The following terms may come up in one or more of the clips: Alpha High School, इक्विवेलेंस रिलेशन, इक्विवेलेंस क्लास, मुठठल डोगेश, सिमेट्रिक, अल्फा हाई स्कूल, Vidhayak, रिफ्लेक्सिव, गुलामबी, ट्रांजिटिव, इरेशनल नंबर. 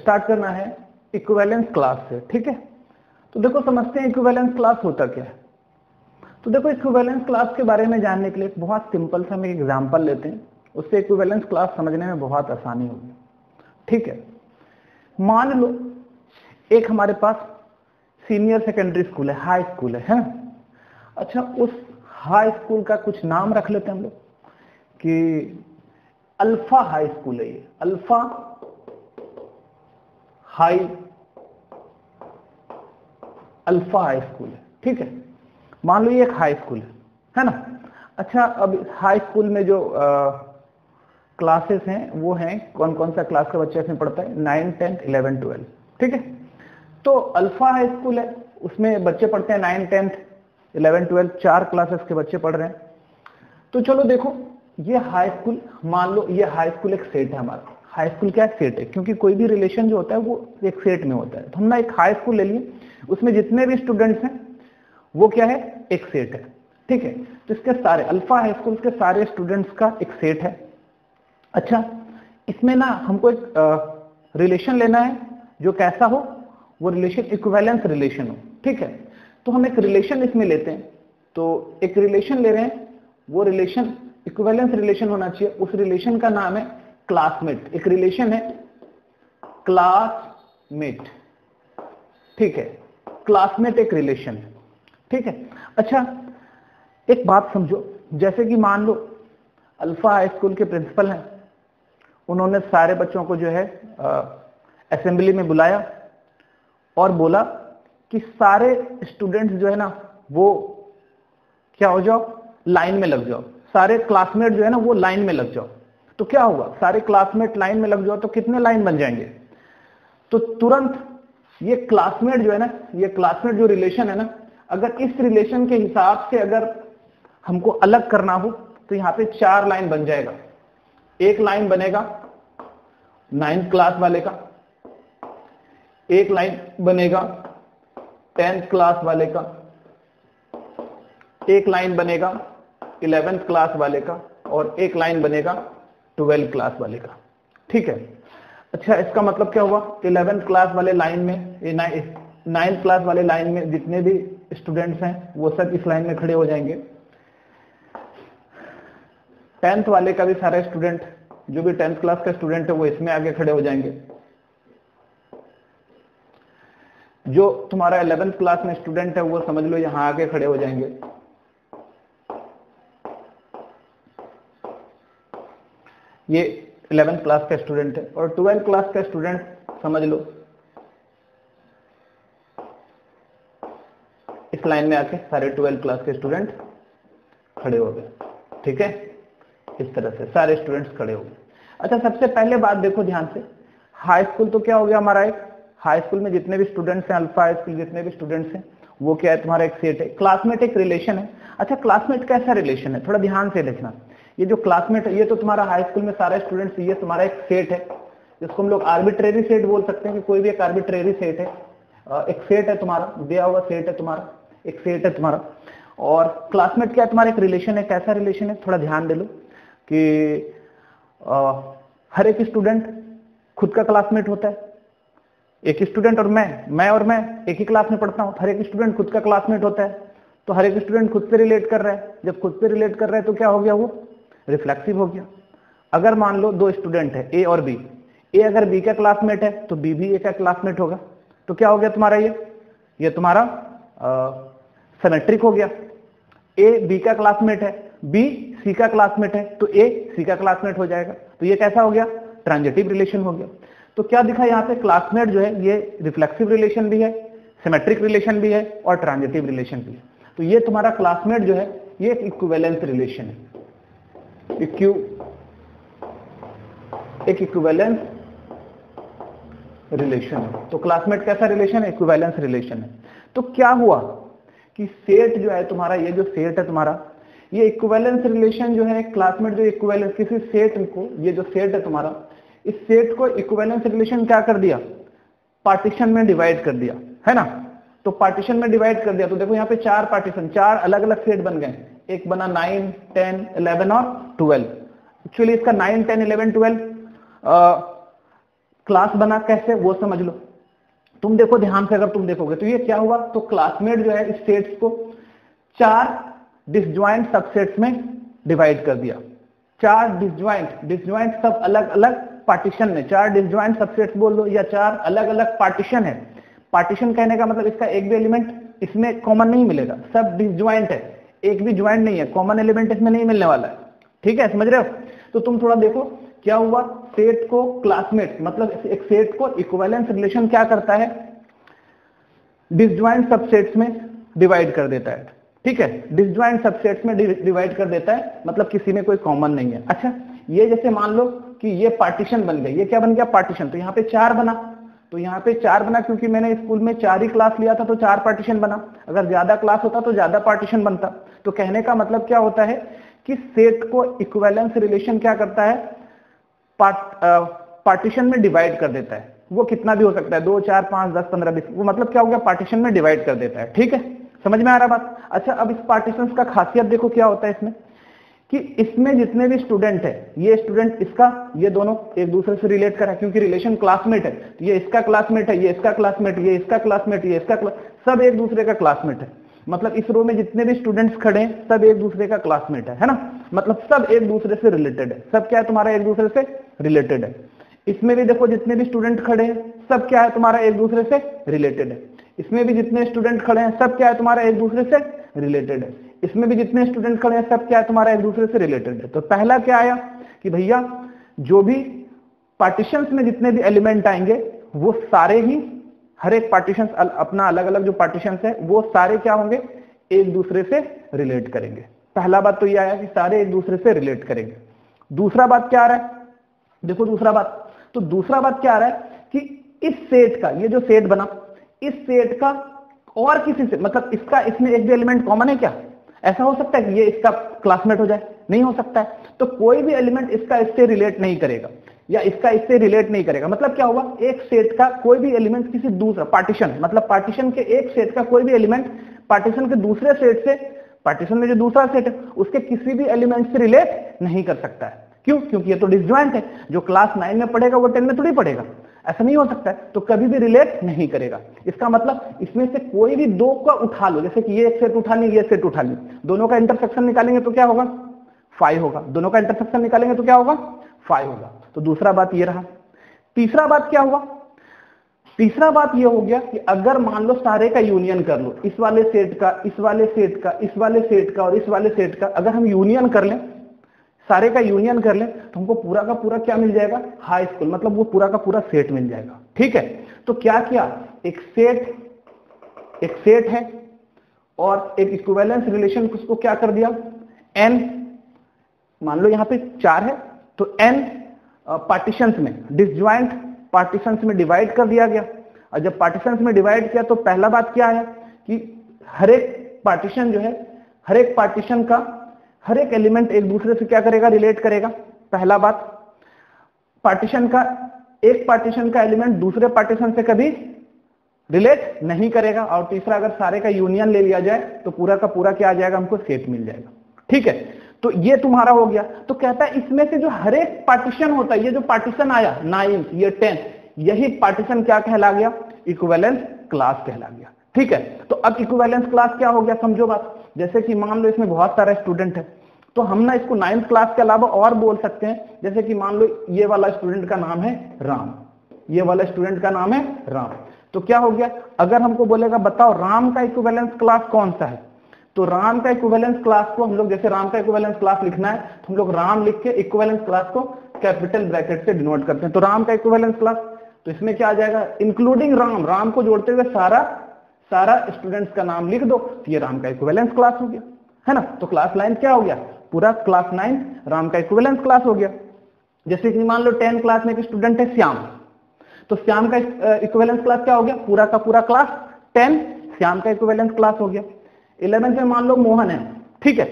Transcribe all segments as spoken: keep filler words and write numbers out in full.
Start करना है इक्विवेलेंस क्लास से। ठीक है, तो देखो समझते हैं इक्विवेलेंस क्लास होता क्या है। तो देखो इक्विवेलेंस क्लास के बारे में जानने के लिए बहुत सिंपल सा हम एक एग्जाम्पल लेते हैं, उससे इक्विवेलेंस क्लास समझने में बहुत आसानी होगी। ठीक है, मान लो एक हमारे पास सीनियर सेकेंडरी स्कूल है, हाई स्कूल है, है? अच्छा, उस हाई स्कूल का कुछ नाम रख लेते हैं हम लोग कि अल्फा हाई स्कूल है। ये Alpha High अल्फा हाई स्कूल है। ठीक है, मान लो ये एक हाई स्कूल है, है ना। अच्छा, अब हाई स्कूल में जो क्लासेस हैं वो हैं, कौन कौन सा क्लास का बच्चा इसमें पढ़ता है, नाइन टेंथ इलेवन ट्वेल्व। ठीक है, तो अल्फा हाई स्कूल है, उसमें बच्चे पढ़ते हैं नाइन टेंथ इलेवन ट्वेल्व, चार क्लासेस के बच्चे पढ़ रहे हैं। तो चलो देखो, ये हाई स्कूल, मान लो ये हाई स्कूल एक सेट है हमारा। हाई स्कूल क्या है, सेट है, क्योंकि कोई भी रिलेशन जो होता है वो एक सेट में होता है। तो हमने एक हाई स्कूल ले लिया, उसमें जितने भी स्टूडेंट्स हैं वो क्या है, एक सेट है। ठीक है, तो इसके सारे अल्फा हाई स्कूल के सारे स्टूडेंट्स का एक सेट है। अच्छा, इसमें ना हमको एक रिलेशन लेना है जो कैसा हो, वो रिलेशन इक्विवेलेंस रिलेशन हो। ठीक है, तो हम एक रिलेशन इसमें लेते हैं, तो एक रिलेशन ले रहे हैं, वो रिलेशन इक्विवेलेंस रिलेशन होना चाहिए। उस रिलेशन का नाम है क्लासमेट। एक रिलेशन है क्लासमेट। ठीक है, क्लासमेट एक रिलेशन है। ठीक है, अच्छा एक बात समझो, जैसे कि मान लो अल्फा हाई स्कूल के प्रिंसिपल हैं, उन्होंने सारे बच्चों को जो है असेंबली में बुलाया और बोला कि सारे स्टूडेंट्स जो है ना वो क्या हो जाओ, लाइन में लग जाओ, सारे क्लासमेट जो है ना वो लाइन में लग जाओ। तो क्या होगा, सारे क्लासमेट लाइन में लग जाओ तो कितने लाइन बन जाएंगे, तो तुरंत ये क्लासमेट जो है ना, ये क्लासमेट जो रिलेशन है ना, अगर इस रिलेशन के हिसाब से अगर हमको अलग करना हो तो यहाँ पे चार लाइन बन जाएगा। एक लाइन बनेगा नाइन्थ क्लास वाले का, एक लाइन बनेगा टेंथ क्लास वाले का, एक लाइन बनेगा इलेवेंथ क्लास वाले का और एक लाइन बनेगा ट्वेल्थ क्लास वाले का। ठीक है, अच्छा इसका मतलब क्या हुआ, इलेवेंथ क्लास वाले लाइन में, नाइन्थ क्लास वाले लाइन में जितने भी स्टूडेंट्स हैं वो सब इस लाइन में खड़े हो जाएंगे। टेंथ वाले का भी सारे स्टूडेंट, जो भी टेंथ क्लास का स्टूडेंट है वो इसमें आगे खड़े हो जाएंगे। जो तुम्हारा इलेवेंथ क्लास में स्टूडेंट है वो समझ लो यहाँ आगे खड़े हो जाएंगे। ये इलेवेंथ क्लास का स्टूडेंट है और ट्वेल्थ क्लास का स्टूडेंट समझ लो इस लाइन में आके सारे ट्वेल्थ क्लास के स्टूडेंट खड़े हो गए। ठीक है, इस तरह से सारे स्टूडेंट्स खड़े हो गए। अच्छा, सबसे पहले बात देखो ध्यान से, हाई स्कूल तो क्या हो गया हमारा एक, हाई स्कूल में जितने भी स्टूडेंट्स हैं, अल्फा हाई स्कूल जितने भी स्टूडेंट्स हैं वो क्या है, तुम्हारा एक सेट है। क्लासमेट एक रिलेशन है। अच्छा, क्लासमेट कैसा रिलेशन है, थोड़ा ध्यान से देखना। ये जो क्लासमेट है, ये तो तुम्हारा हाई स्कूल में सारे स्टूडेंट्स, ये तुम्हारा एक सेट है, जिसको हम लोग आर्बिट्रेरी सेट बोल सकते हैं कि कोई भी एक आर्बिट्रेरी सेट है, एक सेट है तुम्हारा, दिया हुआ सेट है तुम्हारा, एक सेट है तुम्हारा। और क्लासमेट क्या है, तुम्हारा एक रिलेशन है। कैसा रिलेशन है, थोड़ा ध्यान दे लो कि आ, हर एक स्टूडेंट खुद का क्लासमेट होता है। एक स्टूडेंट और मैं मैं और मैं एक ही क्लास में पढ़ता हूँ, हर एक स्टूडेंट खुद का क्लासमेट होता है, तो हर एक स्टूडेंट खुद से रिलेट कर रहा है। जब खुद से रिलेट कर रहा है तो क्या हो गया, वो रिफ्लेक्सिव हो गया। अगर मान लो दो स्टूडेंट है ए और बी, ए अगर बी का क्लासमेट है तो बी भी ए का क्लासमेट होगा, तो क्या हो गया तुम्हारा, ये ये तुम्हारा सिमेट्रिक हो गया। ए बी का क्लासमेट है, बी सी का क्लासमेट है, तो ए सी का क्लासमेट हो जाएगा, तो ये कैसा हो गया, ट्रांजिटिव रिलेशन हो गया। तो क्या दिखा यहाँ पे, क्लासमेट जो है ये रिफ्लेक्सिव रिलेशन भी है, सिमेट्रिक रिलेशन भी है और ट्रांजिटिव रिलेशन भी है। तो ये तुम्हारा क्लासमेट जो है ये इक्विवेलेंस रिलेशन है, एक इक्विवेलेंस रिलेशन है। तो क्लासमेट कैसा रिलेशन है, इक्विवेलेंस रिलेशन है। तो क्या हुआ कि सेट जो है तुम्हारा, ये जो सेट है तुम्हारा, ये इक्विवेलेंस रिलेशन जो है, क्लासमेट जो इक्विवेलेंस, किसी सेट को, ये जो सेट है तुम्हारा, इस सेट को इक्विवेलेंस रिलेशन क्या कर दिया, पार्टीशन में डिवाइड कर दिया, है ना। तो पार्टीशन में डिवाइड कर दिया, तो देखो यहाँ पे चार पार्टीशन, चार अलग अलग सेट बन गए। एक बना नाइन टेन इलेवन और ट्वेल्व। एक्चुअली इसका nine ten eleven twelve class बना कैसे वो समझ लो। तुम देखो ध्यान से, अगर तुम देखोगे तो ये क्या हुआ, तो क्लासमेट जो है इस सेट्स को चार डिसजॉइंट सबसेट्स में डिवाइड कर दिया। चार डिसजॉइंट, डिसजॉइंट सब अलग अलग पार्टीशन में, चार डिसजॉइंट सबसेट्स बोल दो या चार अलग अलग पार्टीशन है। पार्टीशन कहने का मतलब इसका एक भी एलिमेंट इसमें कॉमन नहीं मिलेगा, सब डिसजॉइंट है, एक भी ज्वाइंट नहीं है, कॉमन एलिमेंट इसमें नहीं मिलने वाला है। ठीक है, समझ रहे हो? तो तुम थोड़ा देखो क्या हुआ, सेट को क्लासमेट मतलब एक सेट को इक्विवेलेंस रिलेशन क्या करता है, डिसजॉइंट सबसेट्स में डिवाइड कर देता है। ठीक है, डिसजॉइंट सबसेट्स में डिवाइड कर देता है मतलब किसी में कोई कॉमन नहीं है। अच्छा, ये जैसे मान लो कि ये पार्टीशन बन गई, ये क्या बन गया, पार्टीशन। तो यहाँ पे चार बना, तो यहाँ पे चार बना क्योंकि मैंने स्कूल में चार ही क्लास लिया था तो चार पार्टीशन बना, अगर ज्यादा क्लास होता तो ज्यादा पार्टीशन बनता। तो कहने का मतलब क्या होता है कि सेट को इक्विवेलेंस रिलेशन क्या करता है, पार्ट आ, पार्टीशन में डिवाइड कर देता है। वो कितना भी हो सकता है, दो, चार, पांच, दस, पंद्रह, बीस, वो मतलब क्या हो गया, पार्टीशन में डिवाइड कर देता है। ठीक है, समझ में आ रहा बात। अच्छा, अब इस पार्टीशंस का खासियत देखो क्या होता है इसमें, कि इसमें जितने भी स्टूडेंट है, ये स्टूडेंट इसका, ये दोनों एक दूसरे से रिलेट करा क्योंकि रिलेशन क्लासमेट है, तो ये इसका क्लासमेट है, ये इसका क्लासमेट, ये इसका क्लासमेट, ये इसका, सब एक दूसरे का क्लासमेट है। मतलब इस रो में जितने भी स्टूडेंट्स खड़े हैं सब एक दूसरे का क्लासमेट है, है ना, मतलब सब एक दूसरे से रिलेटेड है, सब क्या है तुम्हारा, एक दूसरे से रिलेटेड है। इसमें भी देखो जितने भी स्टूडेंट खड़े हैं सब क्या है तुम्हारा, एक दूसरे से रिलेटेड है। इसमें भी जितने स्टूडेंट खड़े हैं सब क्या है तुम्हारा, एक दूसरे से रिलेटेड है। इसमें भी जितने स्टूडेंट खड़े हैं सब क्या है तुम्हारा, एक दूसरे से रिलेटेड है। तो पहला क्या आया कि भैया जो भी पार्टीशंस में जितने भी एलिमेंट आएंगे वो सारे ही, हर एक पार्टीशंस अपना अलग अलग जो पार्टीशंस है वो सारे क्या होंगे, एक दूसरे से रिलेट करेंगे। पहला बात तो ये आया कि सारे एक दूसरे से रिलेट करेंगे। दूसरा बात क्या आ रहा है, देखो दूसरा बात, तो दूसरा बात क्या आ रहा है कि इस सेट का, ये जो सेट बना, इस सेट का और किसी से मतलब इसका, इसमें एक भी एलिमेंट कॉमन है क्या? ऐसा हो सकता है कि ये इसका क्लासमेट हो जाए? नहीं हो सकता है। तो कोई भी एलिमेंट इसका इससे रिलेट नहीं करेगा या इसका इससे रिलेट नहीं करेगा। मतलब क्या हुआ, एक सेट का कोई भी एलिमेंट किसी दूसरा पार्टीशन, मतलब पार्टीशन के एक सेट का कोई भी एलिमेंट पार्टीशन के दूसरे सेट से, पार्टीशन में जो दूसरा सेट है उसके किसी भी एलिमेंट से रिलेट नहीं कर सकता है। क्यों? क्योंकि ये तो डिसजॉइंट है, जो क्लास नाइन में पढ़ेगा वो टेन में थोड़ी पढ़ेगा, ऐसा नहीं हो सकता है। तो कभी भी रिलेट नहीं करेगा। इसका मतलब इसमें से कोई भी दो का उठा लो, जैसे कि ये एक सेट उठा ली, ये सेट उठा ली, दोनों का इंटरसेक्शन निकालेंगे तो क्या होगा, फाइव होगा। दोनों का इंटरसेक्शन निकालेंगे तो क्या होगा, फाइव होगा। तो दूसरा बात ये रहा। तीसरा बात क्या हुआ, तीसरा बात ये हो गया कि अगर मान लो सारे का यूनियन कर लो, इस वाले सेट का, इस वाले सेट का, इस वाले सेट का और इस वाले सेट का, अगर हम यूनियन कर लें, सारे का यूनियन कर लें तो हमको पूरा का पूरा क्या मिल जाएगा, हाई स्कूल, मतलब वो पूरा का पूरा सेट मिल जाएगा। ठीक है, तो क्या किया, एक सेट, एक सेट है और एक इक्विवेलेंस रिलेशन उसको क्या कर दिया, एन, मान लो यहाँ पे चार है तो एन पार्टीशंस में, डिसजॉइंट पार्टीशंस में डिवाइड कर दिया गया। और जब पार्टीशंस में डिवाइड किया तो पहला बात क्या है कि हर एक पार्टीशन जो है, हर एक पार्टीशन का हर एक एलिमेंट एक दूसरे से क्या करेगा, रिलेट करेगा। पहला बात, पार्टीशन का, एक पार्टीशन का एलिमेंट दूसरे पार्टीशन से कभी रिलेट नहीं करेगा। और तीसरा, अगर सारे का यूनियन ले लिया जाए तो पूरा का पूरा क्या आ जाएगा, हमको सेट मिल जाएगा। ठीक है, तो ये तुम्हारा हो गया। तो कहता है इसमें से जो हर एक पार्टीशन होता है, ये जो पार्टीशन आया नाइन, ये टेन, यही पार्टीशन क्या कहला गया, इक्विवेलेंस क्लास कहला गया। ठीक है, तो अब इक्विवेलेंस क्लास क्या हो गया, समझो बात। जैसे कि मान लो इसमें बहुत सारे स्टूडेंट है तो हम ना इसको नाइन्थ क्लास के अलावा और बोल सकते हैं, जैसे कि मान लो ये वाला स्टूडेंट का नाम है राम, ये वाला स्टूडेंट का नाम है राम। तो क्या हो गया, अगर हमको बोलेगा बताओ राम का इक्विवेलेंस क्लास कौन सा है, तो राम का इक्विवेलेंस क्लास को हम लोग, जैसे राम का इक्विवेलेंस क्लास लिखना है तो हम लोग राम लिख के इक्विवेलेंस क्लास को कैपिटल ब्रैकेट से डिनोट करते हैं। तो राम का इक्विवेलेंस क्लास, तो इसमें क्या आ जाएगा, इंक्लूडिंग राम, राम को जोड़ते हुए सारा सारा स्टूडेंट्स का नाम लिख दो, तो ये राम का इक्विवेलेंस क्लास हो गया, है ना। तो क्लास नाइन क्या हो गया, पूरा क्लास नाइन राम का इक्विवेलेंस क्लास हो गया। जैसे कि मान लो टेंथ क्लास में एक स्टूडेंट है श्याम, तो श्याम का इक्विवेलेंस क्लास क्या हो गया, पूरा का पूरा क्लास टेन श्याम का इक्विवेलेंस क्लास हो गया। इलेवेंथ में मान लो मोहन है, ठीक है,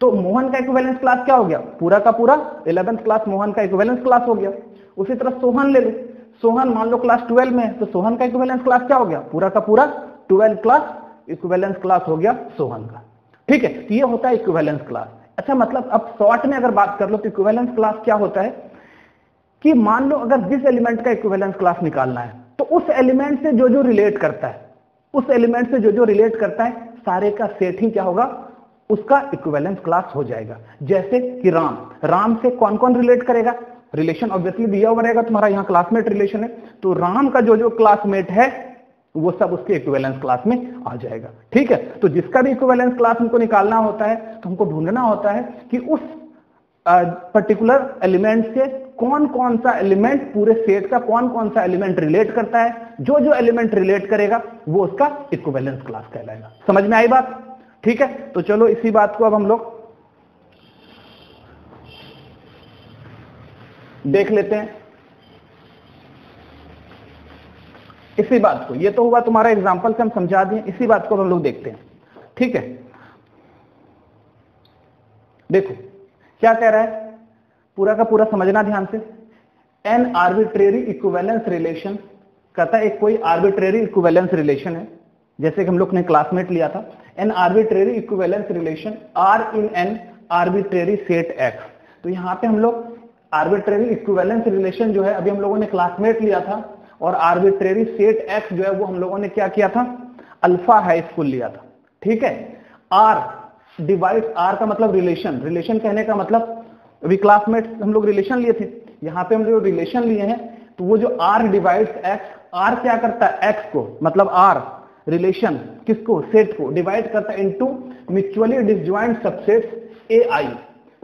तो मोहन का इक्विवेलेंस क्लास क्या हो गया, पूरा का पूरा इलेवेंथ क्लास मोहन का इक्विवेलेंस क्लास हो गया। उसी तरह सोहन ले लो, सोहन मान लो क्लास ट्वेल्व में है तो सोहन का इक्विवेलेंस क्लास क्या हो गया, पूरा का पूरा ट्वेल्व क्लास इक्विवेलेंस क्लास हो गया सोहन का। ठीक है, तो ये होता है इक्विवेलेंस क्लास। अच्छा, मतलब अब शॉर्ट में अगर बात कर लो तो इक्विवेलेंस क्लास क्या होता है, कि मान लो अगर जिस एलिमेंट का इक्विवेलेंस क्लास निकालना है तो उस एलिमेंट से जो जो रिलेट करता है उस एलिमेंट से जो जो रिलेट करता है सारे का सेट ही क्या होगा, उसका इक्विवेलेंस क्लास हो जाएगा। जैसे कि राम, राम से कौन कौन रिलेट करेगा, रिलेशन ऑब्वियसली दिया हुआ रहेगा, तुम्हारा यहाँ क्लासमेट रिलेशन है, तो राम का जो जो क्लासमेट है वो सब उसके इक्विवेलेंस क्लास में आ जाएगा। ठीक है, तो जिसका भी इक्विवेलेंस क्लास हमको निकालना होता है तो हमको ढूंढना होता है कि उस पर्टिकुलर एलिमेंट से कौन कौन सा एलिमेंट, पूरे सेट का कौन कौन सा एलिमेंट रिलेट करता है, जो जो एलिमेंट रिलेट करेगा वो उसका इक्विवेलेंस क्लास कहलाएगा। समझ में आई बात? ठीक है, तो चलो इसी बात को अब हम लोग देख लेते हैं। इसी बात को, ये तो हुआ तुम्हारा एग्जाम्पल से हम समझा दें, इसी बात को हम लोग देखते हैं। ठीक है, देखो क्या कह रहा है, पूरा का पूरा समझना ध्यान से। एन आर्बिट्रेरी इक्विवेलेंस रिलेशन कहता है, एक कोई आर्बिट्रेरी इक्विवेलेंस रिलेशन है, जैसे कि हम लोग ने क्लासमेट लिया था। An arbitrary इक्विवेलेंस रिलेशन R in an arbitrary set X. तो यहाँ पे हम लोग आर्बिट्रेरी इक्विवेलेंस रिलेशन जो है अभी हम लोगों ने क्लासमेट लिया था, और आर्बिट्रेरी सेट एक्स जो है वो हम लोगों ने क्या किया था, अल्फा हाई स्कूल लिया था। ठीक है, आर डिवाइड, आर का मतलब रिलेशन, रिलेशन कहने का मतलब, अभी क्लासमेट हम लोग रिलेशन लिए थे, यहाँ पे हम लोग रिलेशन लिए हैं, तो वो जो आर डिवाइड्स एक्स, आर क्या करता है एक्स को, मतलब आर रिलेशन किसको, सेट को डिवाइड करता है into mutually disjoint subsets A I,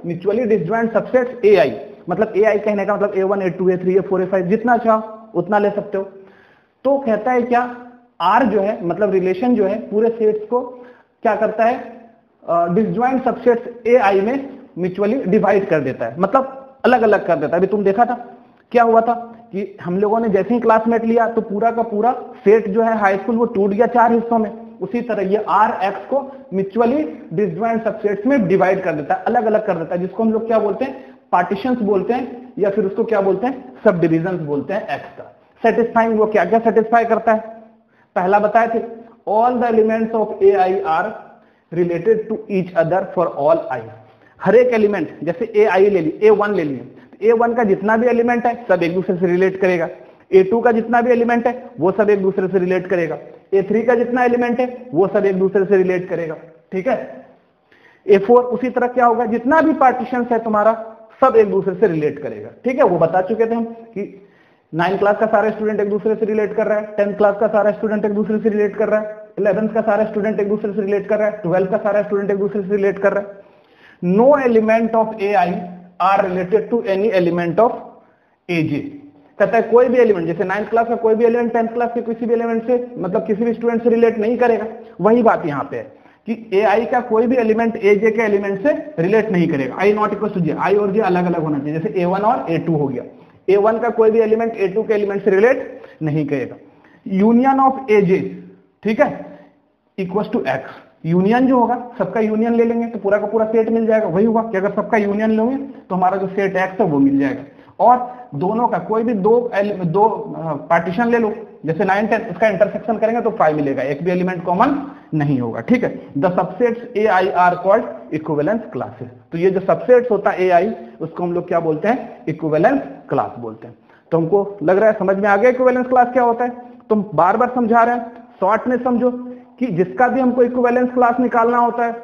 mutually disjoint subsets A आई, मतलब ए आई कहने का मतलब A one A two A three A four A five, जितना चाहो उतना ले सकते हो। तो कहता है क्या, आर जो है मतलब रिलेशन जो है पूरे सेट्स को क्या करता है, डिसजॉइंट सबसेट्स ए आई में म्यूचुअली डिवाइड कर देता है, मतलब अलग अलग कर देता है। अभी तुम देखा था क्या हुआ था कि हम लोगों ने जैसे ही क्लासमेट लिया तो पूरा का पूरा सेट जो है हाई स्कूल वो टूट गया चार हिस्सों में, उसी तरह ये आर एक्स को म्यूचुअली डिसजॉइंट सबसेट्स में डिवाइड कर देता है, अलग अलग कर देता है, जिसको हम लोग क्या बोलते हैं, पार्टीशंस बोलते हैं, या फिर उसको क्या बोलते हैं, सब डिविजन बोलते हैं एक्स का। सेटिस्फाइंग, वो क्या क्या सेटिस्फाई करता है, पहला बताए थे, all the elements of A I are related to each other for all I. हर एक एलिमेंट, जैसे ए आई ले ली, ए वन ले लिए, ए वन का जितना भी एलिमेंट है सब एक दूसरे से रिलेट करेगा, ए टू का जितना भी एलिमेंट है वो सब एक दूसरे से रिलेट करेगा, ए थ्री का जितना एलिमेंट है वो सब एक दूसरे से रिलेट करेगा। ठीक है, ए फोर उसी तरह क्या होगा, जितना भी पार्टीशन है तुम्हारा सब एक दूसरे से रिलेट करेगा। ठीक है, वो बता चुके थे हम कि नाइन्थ क्लास का सारा स्टूडेंट एक दूसरे से रिलेट कर रहा है, टेंथ क्लास का सारा स्टूडेंट एक दूसरे से रिलेट कर रहा है, इलेवंथ का सारा स्टूडेंट एक दूसरे से रिलेट कर रहा है, ट्वेल्थ का सारा स्टूडेंट एक दूसरे से रिलेट कर रहा है। No element of A I are related to any element of A J। कहता है कोई भी एलिमेंट, जैसे नाइन्थ क्लास का कोई भी एलिमेंट टेंथ क्लास के किसी भी एलिमेंट से, मतलब किसी भी स्टूडेंट से रिलेट नहीं करेगा। वही बात यहाँ पे है कि A I का कोई भी एलिमेंट A J के एलिमेंट से रिलेट नहीं करेगा। I not equal to J, I और J अलग अलग होना चाहिए, जैसे A वन और A टू हो गया। A वन का कोई भी एलिमेंट A टू के एलिमेंट से रिलेट नहीं करेगा। यूनियन ऑफ A J, ठीक है, इक्वल टू X। यूनियन जो होगा, सबका यूनियन ले लेंगे तो पूरा का पूरा सेट मिल जाएगा। वही हुआ कि अगर सबका यूनियन लेंगे तो हमारा जो सेट एक्स है वो मिल जाएगा। और दोनों का कोई भी दो दो पार्टीशन ले लो, जैसे नाइन टेन, उसका इंटरसेक्शन करेंगे तो फाइव मिलेगा, एक भी एलिमेंट कॉमन नहीं होगा। ठीक है, the subsets A I are called equivalence classes. तो ये जो सबसेट्स होता है ए आई, उसको हम लोग क्या बोलते हैं, इक्विवेलेंस क्लास बोलते हैं। तो हमको लग रहा है समझ में आ गया इक्विवेलेंस क्लास क्या होता है। तुम बार बार समझा रहे हैं, शॉर्ट में समझो कि जिसका भी हमको इक्विवेलेंस क्लास निकालना होता है,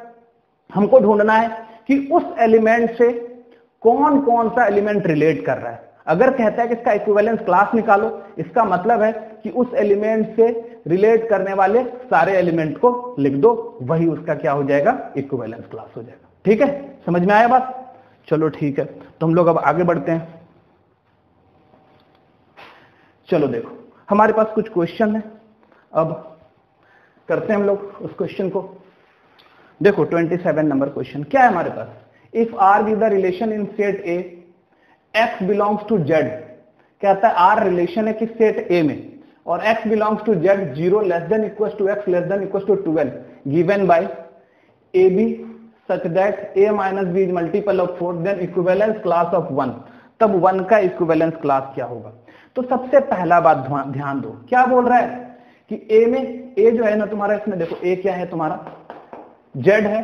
हमको ढूंढना है कि उस एलिमेंट से कौन कौन सा एलिमेंट रिलेट कर रहा है। अगर कहता है कि इसका इक्विवेलेंस क्लास निकालो, इसका मतलब है कि उस एलिमेंट से रिलेट करने वाले सारे एलिमेंट को लिख दो, वही उसका क्या हो जाएगा, इक्विवेलेंस क्लास हो जाएगा। ठीक है, समझ में आया बात? चलो ठीक है, तो हम लोग अब आगे बढ़ते हैं। चलो देखो, हमारे पास कुछ क्वेश्चन है, अब करते हैं हम लोग उस क्वेश्चन को। देखो सत्ताईस नंबर क्वेश्चन क्या है हमारे पास, if R be the relation in set A X belongs to Z. कहता है आर रिलेशन है कि सेट ए में, और X belongs to Z zero less than equal to X less than equal to twelve given by A B such that A minus B is multiple of four, then इक्विवेलेंस क्लास of one. तब one का इक्विवेलेंस क्लास क्या होगा। तो सबसे पहला बात ध्यान दो, क्या बोल रहा है कि ए में, ए जो है ना तुम्हारा, इसमें देखो ए क्या है तुम्हारा, जेड है,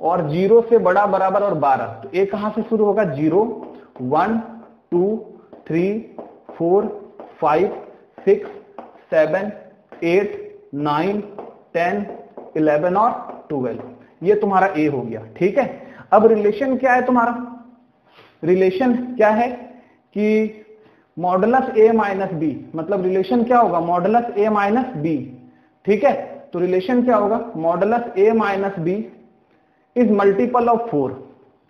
और जीरो से बड़ा बराबर और बारह। तो ए कहां से शुरू होगा, zero one two three four five six seven eight nine ten eleven और ट्वेल्व, ये तुम्हारा ए हो गया। ठीक है, अब रिलेशन क्या है तुम्हारा? रिलेशन क्या है कि मॉडुलस ए माइनस बी, मतलब रिलेशन क्या होगा? Modulus A minus B. ठीक है, तो रिलेशन क्या होगा? Modulus A minus B is multiple of four.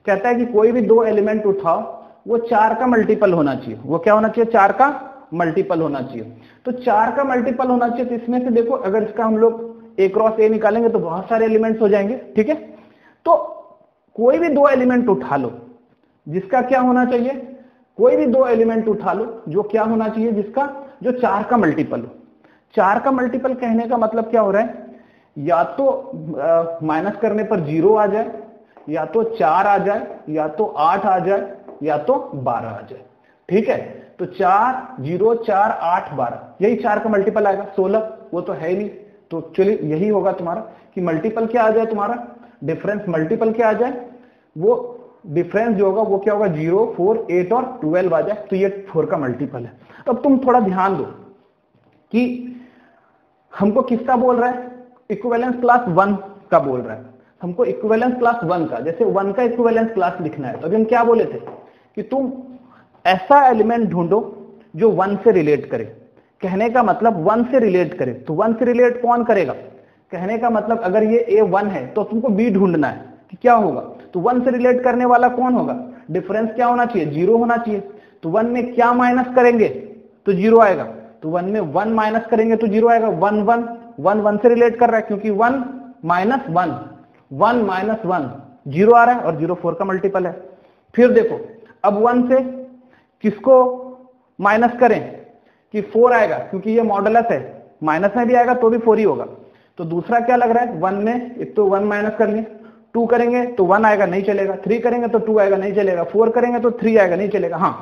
कहता है कि कोई भी दो एलिमेंट उठाओ, वो चार का मल्टीपल होना चाहिए। वो क्या होना चाहिए? चार का मल्टीपल होना चाहिए। तो चार का मल्टीपल होना चाहिए, तो इसमें से देखो अगर इसका हम लोग ए क्रॉस ए निकालेंगे तो बहुत सारे एलिमेंट्स हो जाएंगे। ठीक है, तो कोई भी दो एलिमेंट उठा लो जिसका क्या होना चाहिए, कोई भी दो एलिमेंट उठा लो जो क्या होना चाहिए, जिसका जो चार का मल्टीपल हो। चार का मल्टीपल कहने का मतलब क्या हो रहा है, या तो माइनस करने पर जीरो आ जाए, या तो चार आ जाए, या तो आठ आ जाए, या तो बारह आ जाए। ठीक है, तो चार जीरो चार आठ बारह, यही चार का मल्टीपल आएगा। सोलह वो तो है ही नहीं, तो चलिए यही होगा तुम्हारा कि मल्टीपल क्या आ जाए तुम्हारा, डिफरेंस मल्टीपल क्या आ जाए, वो डिफरेंस जो होगा वो क्या होगा, जीरो फोर एट और ट्वेल्व आ जाए, तो ये फोर का मल्टीपल है। अब तुम थोड़ा ध्यान दो कि हमको किसका बोल रहा है, इक्विवेलेंस क्लास वन का बोल रहा है हमको, इक्विवेलेंस क्लास वन का। जैसे वन का इक्विवेलेंस क्लास लिखना है, तो अभी हम क्या बोले थे कि तुम ऐसा एलिमेंट ढूंढो जो वन से रिलेट करे। कहने का मतलब वन से रिलेट करे, तो वन से रिलेट कौन करेगा? कहने का मतलब अगर ये ए वन है तो तुमको बी ढूंढना है कि क्या होगा, तो वन से रिलेट करने वाला कौन होगा? डिफरेंस क्या होना चाहिए? जीरो होना चाहिए। तो वन में क्या माइनस करेंगे तो जीरो आएगा, तो वन में वन माइनस करेंगे तो जीरो आएगा। वन वन वन वन से रिलेट कर रहा है, क्योंकि one minus one one minus one zero आ रहा है, और जीरो फोर का मल्टीपल है। फिर देखो अब वन से किसको माइनस करें कि फोर आएगा, क्योंकि ये मॉडुलस है, माइनस में भी आएगा तो भी फोर ही होगा। तो दूसरा क्या लग रहा है, वन में एक तो वन माइनस कर लें, टू करेंगे तो वन आएगा नहीं चलेगा, थ्री करेंगे तो टू आएगा नहीं चलेगा, फोर करेंगे तो थ्री आएगा नहीं चलेगा। हाँ,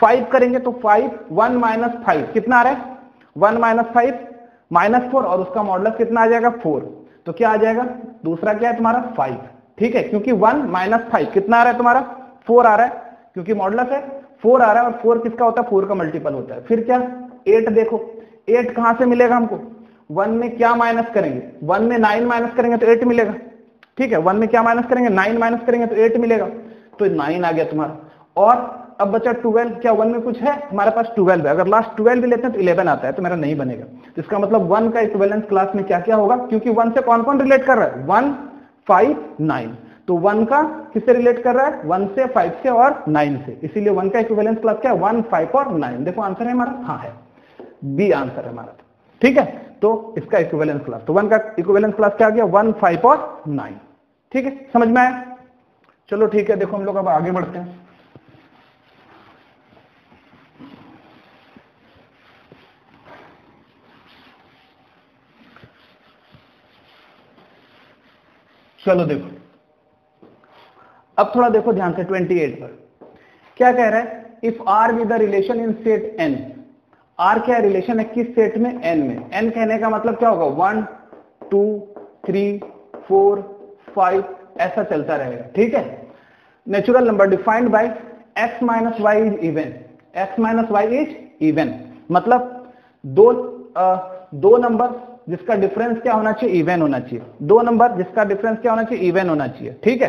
फाइव करेंगे तो फाइव, वन माइनस फाइव कितना आ रहा है, one minus five minus four, और उसका मॉडुलस कितना आ जाएगा, फोर। तो क्या आ जाएगा, दूसरा क्या है तुम्हारा, फाइव। ठीक है, क्योंकि वन माइनस फाइव कितना आ रहा है तुम्हारा, फोर आ रहा है, क्योंकि मॉडुलस है, फोर आ रहा है, और फोर किसका होता है, फोर का मल्टीपल होता है। फिर क्या, एट देखो, एट कहाँ से मिलेगा हमको, वन में क्या माइनस करेंगे, वन में नाइन माइनस करेंगे तो एट मिलेगा। ठीक है, वन में क्या माइनस करेंगे, नाइन माइनस करेंगे तो एट मिलेगा, तो नाइन आ गया तुम्हारा। और अब बचा ट्वेल्व, क्या वन में कुछ है हमारे पास, ट्वेल्व है, अगर लास्ट ट्वेल्व भी लेते हैं तो इलेवन आता है, तो मेरा नहीं बनेगा। तो इसका मतलब वन का इक्विवेलेंस क्लास में क्या क्या होगा, क्योंकि वन से कौन कौन रिलेट कर रहा है, वन फाइव नाइन, तो वन का किससे रिलेट कर रहा है, वन से, फाइव से और नाइन से, इसीलिए वन का इक्विवेलेंस क्लास क्या है, वन फाइव और नाइन। देखो आंसर है हमारा, हाँ है बी आंसर है हमारा। ठीक है, तो इसका इक्विवेलेंस क्लास, तो वन का इक्विवेलेंस क्लास क्या आ गया, वन फाइव और नाइन। ठीक है, समझ में आया? चलो ठीक है, देखो हम लोग अब आगे बढ़ते हैं। चलो देखो अब थोड़ा देखो ध्यान से अट्ठाईस पर क्या कह रहा है, if R with the relation in set N. R क्या है, रिलेशन है किस सेट में, एन में। एन कहने का मतलब क्या होगा, one two three four five ऐसा चलता रहेगा। ठीक है, natural number defined by X minus Y is even. X minus Y is even मतलब दो आ, दो नंबर जिसका डिफरेंस क्या होना चाहिए, इवन होना चाहिए। दो नंबर जिसका डिफरेंस क्या होना चाहिए, इवन होना चाहिए। ठीक है,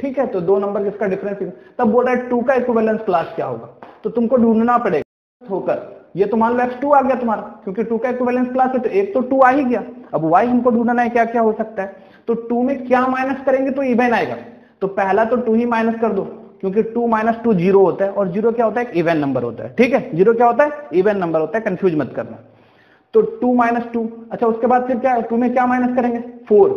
ठीक है, तो दो नंबर जिसका डिफरेंस, तब बोल रहा है टू का इक्विवेलेंस क्लास क्या होगा, तो तुमको ढूंढना पड़ेगा होकर। ये तो मान लो एक्स टू आ गया तुम्हारा, क्योंकि टू का इक्विवेलेंस क्लास है, तो एक तो टू आ ही गया। अब वाई हमको ढूंढना है क्या क्या हो सकता है, तो टू में क्या माइनस करेंगे तो इवन आएगा, तो पहला तो टू ही माइनस कर दो, क्योंकि टू माइनस टू जीरो होता है, और जीरो क्या होता है, इवन नंबर होता है। ठीक है, जीरो क्या होता है, इवन नंबर होता है, कंफ्यूज मत करना। तो टू माइनस टू, अच्छा उसके बाद फिर क्या है, टू में क्या माइनस करेंगे, फोर,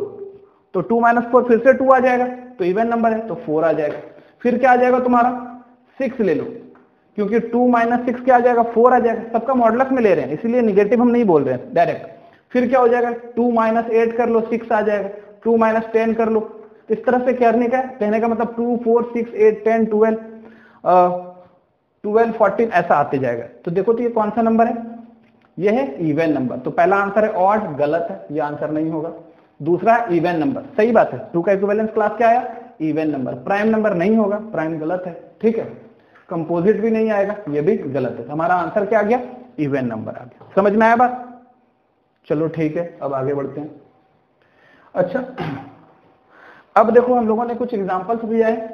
तो टू माइनस फोर फिर से टू आ जाएगा, तो इवन नंबर है, तो फोर आ जाएगा। फिर क्या आ जाएगा तुम्हारा, सिक्स ले लो, क्योंकि टू माइनस सिक्स क्या आ जाएगा, फोर आ जाएगा। सबका मॉडुलस में ले रहे हैं, इसलिए निगेटिव हम नहीं बोल रहे हैं डायरेक्ट। फिर क्या हो जाएगा, टू माइनस एट कर लो, सिक्स आ जाएगा, टू माइनस टेन कर लो, इस तरह से करने का कहने का मतलब two four six eight ten twelve twelve fourteen ऐसा आते जाएगा। तो देखो तो ये कौन सा नंबर है, यह है इवन नंबर, तो पहला आंसर है ऑड, गलत है, यह आंसर नहीं होगा। दूसरा है इवन नंबर, सही बात है, टू का इक्विवेलेंस क्लास क्या आया, इवन नंबर, प्राइम नंबर नहीं होगा, प्राइम गलत है। ठीक है, कंपोजिट भी नहीं आएगा, ये भी गलत है। हमारा आंसर क्या आ गया? इवन नंबर आ गया। समझ में आया बात? चलो ठीक है, अब आगे बढ़ते हैं। अच्छा, अब देखो हम लोगों ने कुछ एग्जाम्पल्स दिया है,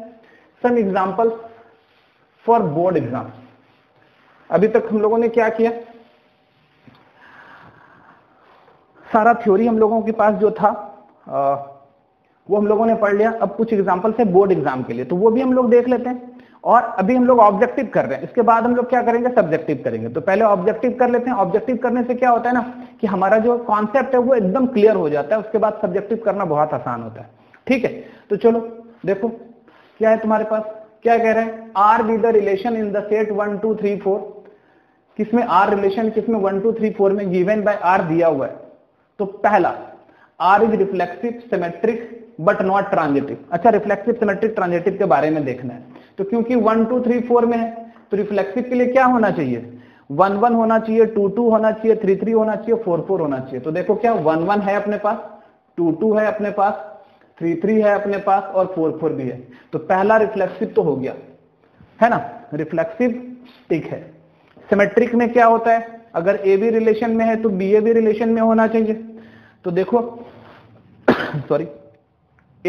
some examples for board exam. अभी तक हम लोगों ने क्या किया, सारा थ्योरी हम लोगों के पास जो था आ, वो हम लोगों ने पढ़ लिया। अब कुछ एग्जाम्पल्स है बोर्ड एग्जाम के लिए, तो वो भी हम लोग देख लेते हैं। और अभी हम लोग ऑब्जेक्टिव कर रहे हैं, इसके बाद हम लोग क्या करेंगे, सब्जेक्टिव करेंगे। तो पहले ऑब्जेक्टिव कर लेते हैं। ऑब्जेक्टिव करने से क्या होता है ना कि हमारा जो कॉन्सेप्ट है वो एकदम क्लियर हो जाता है, उसके बाद सब्जेक्टिव करना बहुत आसान होता है। ठीक है, तो चलो देखो क्या है तुम्हारे पास, क्या कह रहे हैं, R be the relation in the set one two three four. किसमें आर रिलेशन, किसमें वन टू थ्री फोर में गिवन बाय आर दिया हुआ है। तो पहला, R is रिफ्लेक्सिव सिमेट्रिक but not ट्रांजिटिव। अच्छा, रिफ्लेक्सिव सिमेट्रिक ट्रांजिटिव के बारे में देखना है, तो क्योंकि वन टू थ्री फोर में है तो रिफ्लेक्सिव के लिए क्या होना चाहिए, वन वन होना चाहिए, टू टू होना चाहिए, थ्री थ्री होना चाहिए, फोर फोर होना चाहिए। तो देखो क्या, वन वन है अपने पास, टू टू है अपने पास, थ्री थ्री है अपने पास, और फोर फोर भी है। तो पहला रिफ्लेक्सिव तो हो गया है ना, रिफ्लेक्सिव टिक है। सिमेट्रिक में क्या होता है, अगर ए बी रिलेशन में है तो बी ए बी रिलेशन में होना चाहिए। तो देखो सॉरी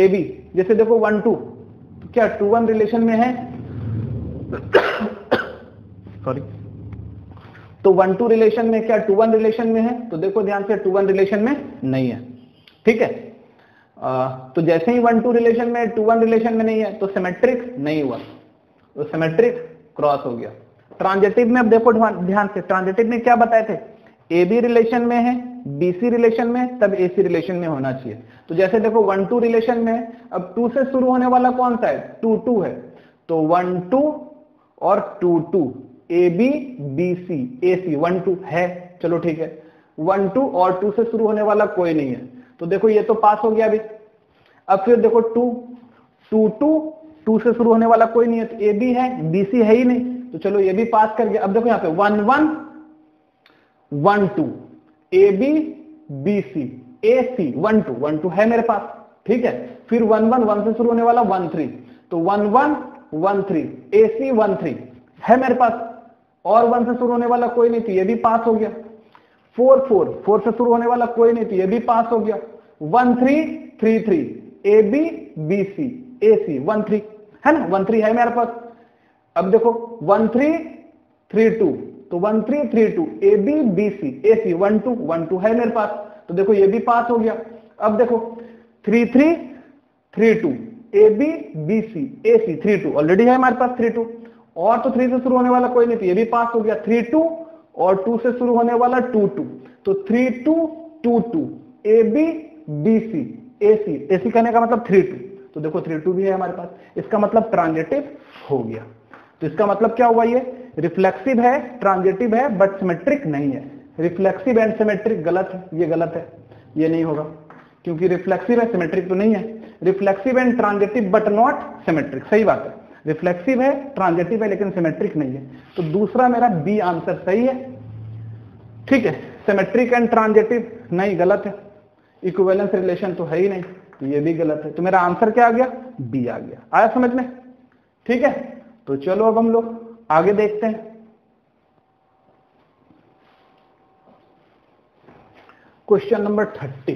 ए बी, जैसे देखो वन टू, क्या टू वन रिलेशन में है, सॉरी तो वन टू रिलेशन में, क्या टू वन रिलेशन में है, तो देखो ध्यान से टू वन रिलेशन में नहीं है। ठीक है, आ, तो जैसे ही वन टू रिलेशन में, टू वन रिलेशन में नहीं है तो सिमेट्रिक नहीं हुआ, तो सिमेट्रिक क्रॉस हो गया। ट्रांजिटिव में अब देखो ध्यान से, ट्रांजिटिव में क्या बताए थे, ए बी रिलेशन में है, बीसी रिलेशन में, तब एसी रिलेशन में होना चाहिए। तो जैसे देखो वन टू रिलेशन में है, अब टू से शुरू होने वाला कौन सा है, टू टू है, तो वन टू और two two, A B B C A C, one two है। चलो ठीक है, वन टू और टू से शुरू होने वाला कोई नहीं है, तो देखो ये तो पास हो गया अभी। अब फिर देखो टू टू टू टू से शुरू होने वाला कोई नहीं है, तो ए बी है, बी सी है ही नहीं, तो चलो ये भी पास कर गया। अब देखो यहाँ पे one one one two, A B B C A C, one two one two है मेरे पास। ठीक है, फिर वन वन वन से शुरू होने वाला वन थ्री, तो one one one three A C one three है मेरे पास, और वन से शुरू होने वाला कोई नहीं, तो ये भी पास हो गया। फोर फोर फोर से शुरू होने वाला कोई नहीं, तो ये भी पास हो गया। One three three three, A B B C A C one three है ना, वन थ्री है मेरे पास। अब देखो वन थ्री थ्री टू, तो one three three two, A B B C A C one two one two है मेरे पास, तो देखो ये भी पास हो गया। अब देखो three three three two, A B B C A C three two already है हमारे पास, थ्री टू, और तो थ्री से शुरू होने वाला कोई नहीं, तो ये भी पास हो गया। थ्री टू और टू से शुरू होने वाला टू टू, तो three two two two, A B B C A C A C कहने का मतलब थ्री टू, तो देखो थ्री टू भी है हमारे पास, इसका मतलब ट्रांजिटिव हो गया। तो इसका मतलब क्या हुआ, ये रिफ्लेक्सिव है, ट्रांजिटिव है, बट सिमेट्रिक नहीं है। रिफ्लेक्सिव एंड सिमेट्रिक गलत है, ये गलत है, ये नहीं होगा, क्योंकि रिफ्लेक्सिव है सिमेट्रिक तो नहीं है। रिफ्लेक्सिव and ट्रांजिटिव but not सिमेट्रिक, सही बात है, रिफ्लेक्सिव है, ट्रांजिटिव है, लेकिन सिमेट्रिक नहीं है। तो दूसरा मेरा बी आंसर सही है। ठीक है, सिमेट्रिक एंड ट्रांजिटिव नहीं, गलत है, इक्विवेलेंस रिलेशन तो है ही नहीं, तो ये भी गलत है। तो मेरा आंसर क्या आ गया, बी आ गया। आया समझ में? ठीक है, तो चलो अब हम लोग आगे देखते हैं। क्वेश्चन नंबर थर्टी,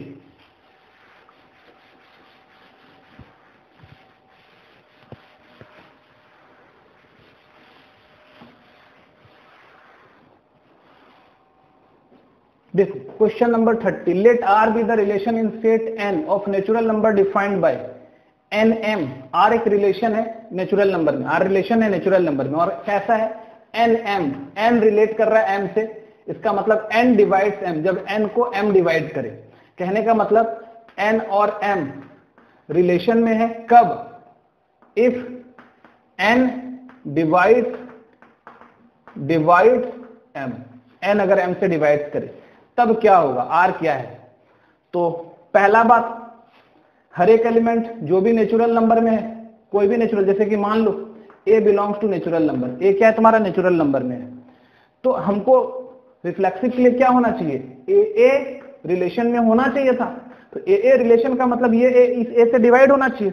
देखो question number thirty, let R be the relation in set N of natural number defined by N M. R एक रिलेशन है नेचुरल नंबर में, आर रिलेशन है नेचुरल नंबर में, और कैसा है, एन एम, एन रिलेट कर रहा है एम से, इसका मतलब एन डिवाइड्स एम, जब एन को एम डिवाइड करे, कहने का मतलब एन और एम रिलेशन में है। कब, if N divide divide M, N अगर एम से डिवाइड करे तब क्या होगा, आर क्या है। तो पहला बात, हर एक एलिमेंट जो भी नेचुरल नंबर में है, कोई भी नेचुरल, जैसे कि मान लो A belongs to natural number, A क्या है तुम्हारा नेचुरल नंबर में है, तो हमको रिफ्लेक्सिव के लिए क्या होना चाहिए, ए ए रिलेशन में होना चाहिए था। तो ए ए रिलेशन का मतलब ये ए इस ए से डिवाइड होना चाहिए,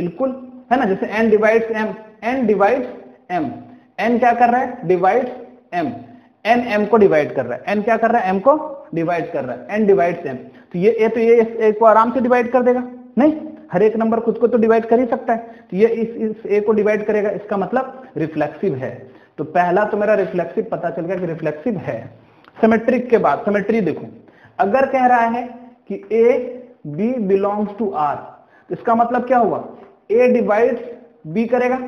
बिल्कुल है ना, जैसे N divides M, N divides M, n क्या कर रहा है, डिवाइड्स m, n m को डिवाइड कर रहा है, n क्या कर रहा है, m को डिवाइड कर रहा है, n डिवाइड्स m। तो ये a तो ये इस a को आराम से डिवाइड कर देगा, नहीं, हर एक नंबर खुद को तो डिवाइड कर ही सकता है, तो ये इस इस a को डिवाइड करेगा, इसका मतलब रिफ्लेक्सिव है। तो पहला तो मेरा रिफ्लेक्सिव पता चल गया कि रिफ्लेक्सिव है। सिमेट्रिक के बाद सिमेट्री देखो, अगर कह रहा है कि a b belongs to r, तो इसका मतलब क्या हुआ, a डिवाइड्स b करेगा,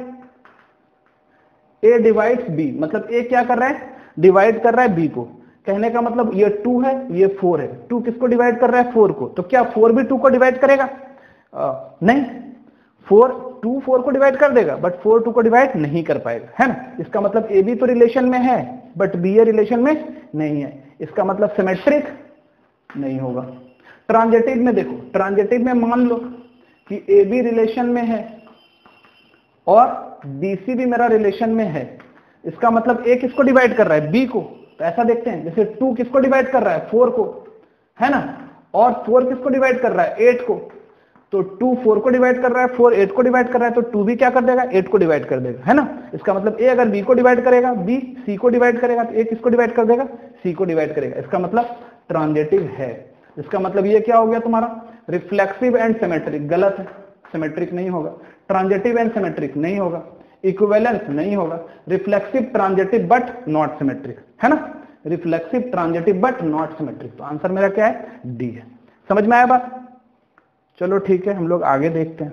a डिवाइड्स b, मतलब a क्या कर रहा है, डिवाइड कर रहा है b को। कहने का मतलब ये टू है, ये फोर है, टू किसको डिवाइड कर रहा है, फोर को, तो क्या फोर भी टू को डिवाइड करेगा, आ, नहीं, फोर टू फोर को डिवाइड कर देगा बट फोर टू को डिवाइड नहीं कर पाएगा, है ना। इसका मतलब a b तो रिलेशन में है बट b ये रिलेशन में नहीं है, इसका मतलब सिमेट्रिक नहीं होगा। ट्रांजिटिव में देखो, ट्रांजिटिव में मान लो कि a b रिलेशन में है और B C भी मेरा रिलेशन में है, इसका मतलब A किसको डिवाइड कर रहा है, B को, तो ऐसा देखते हैं जैसे टू किसको डिवाइड कर रहा है, फोर को, है ना, और फोर किसको डिवाइड कर रहा है, एट को, तो टू फोर को डिवाइड कर रहा है, फोर एट को डिवाइड कर रहा है, तो टू भी क्या कर देगा, एट को डिवाइड कर देगा, है ना। इसका मतलब A अगर B को डिवाइड करेगा, B C को डिवाइड करेगा, तो A किसको डिवाइड कर देगा, C को डिवाइड करेगा, इसका मतलब ट्रांजिटिव है। इसका मतलब ये क्या हो गया तुम्हारा, रिफ्लेक्सिव एंड सिमेट्रिक गलत है, सिमेट्रिक नहीं होगा, ट्रांजिटिव एंड सिमेट्रिक नहीं होगा, इक्विवेलेंस नहीं होगा, रिफ्लेक्सिव ट्रांजिटिव but not सिमेट्रिक, है ना, रिफ्लेक्सिव ट्रांजिटिव but not सिमेट्रिक। तो आंसर मेरा क्या है, डी है। समझ में आया बात, चलो ठीक है, हम लोग आगे देखते हैं।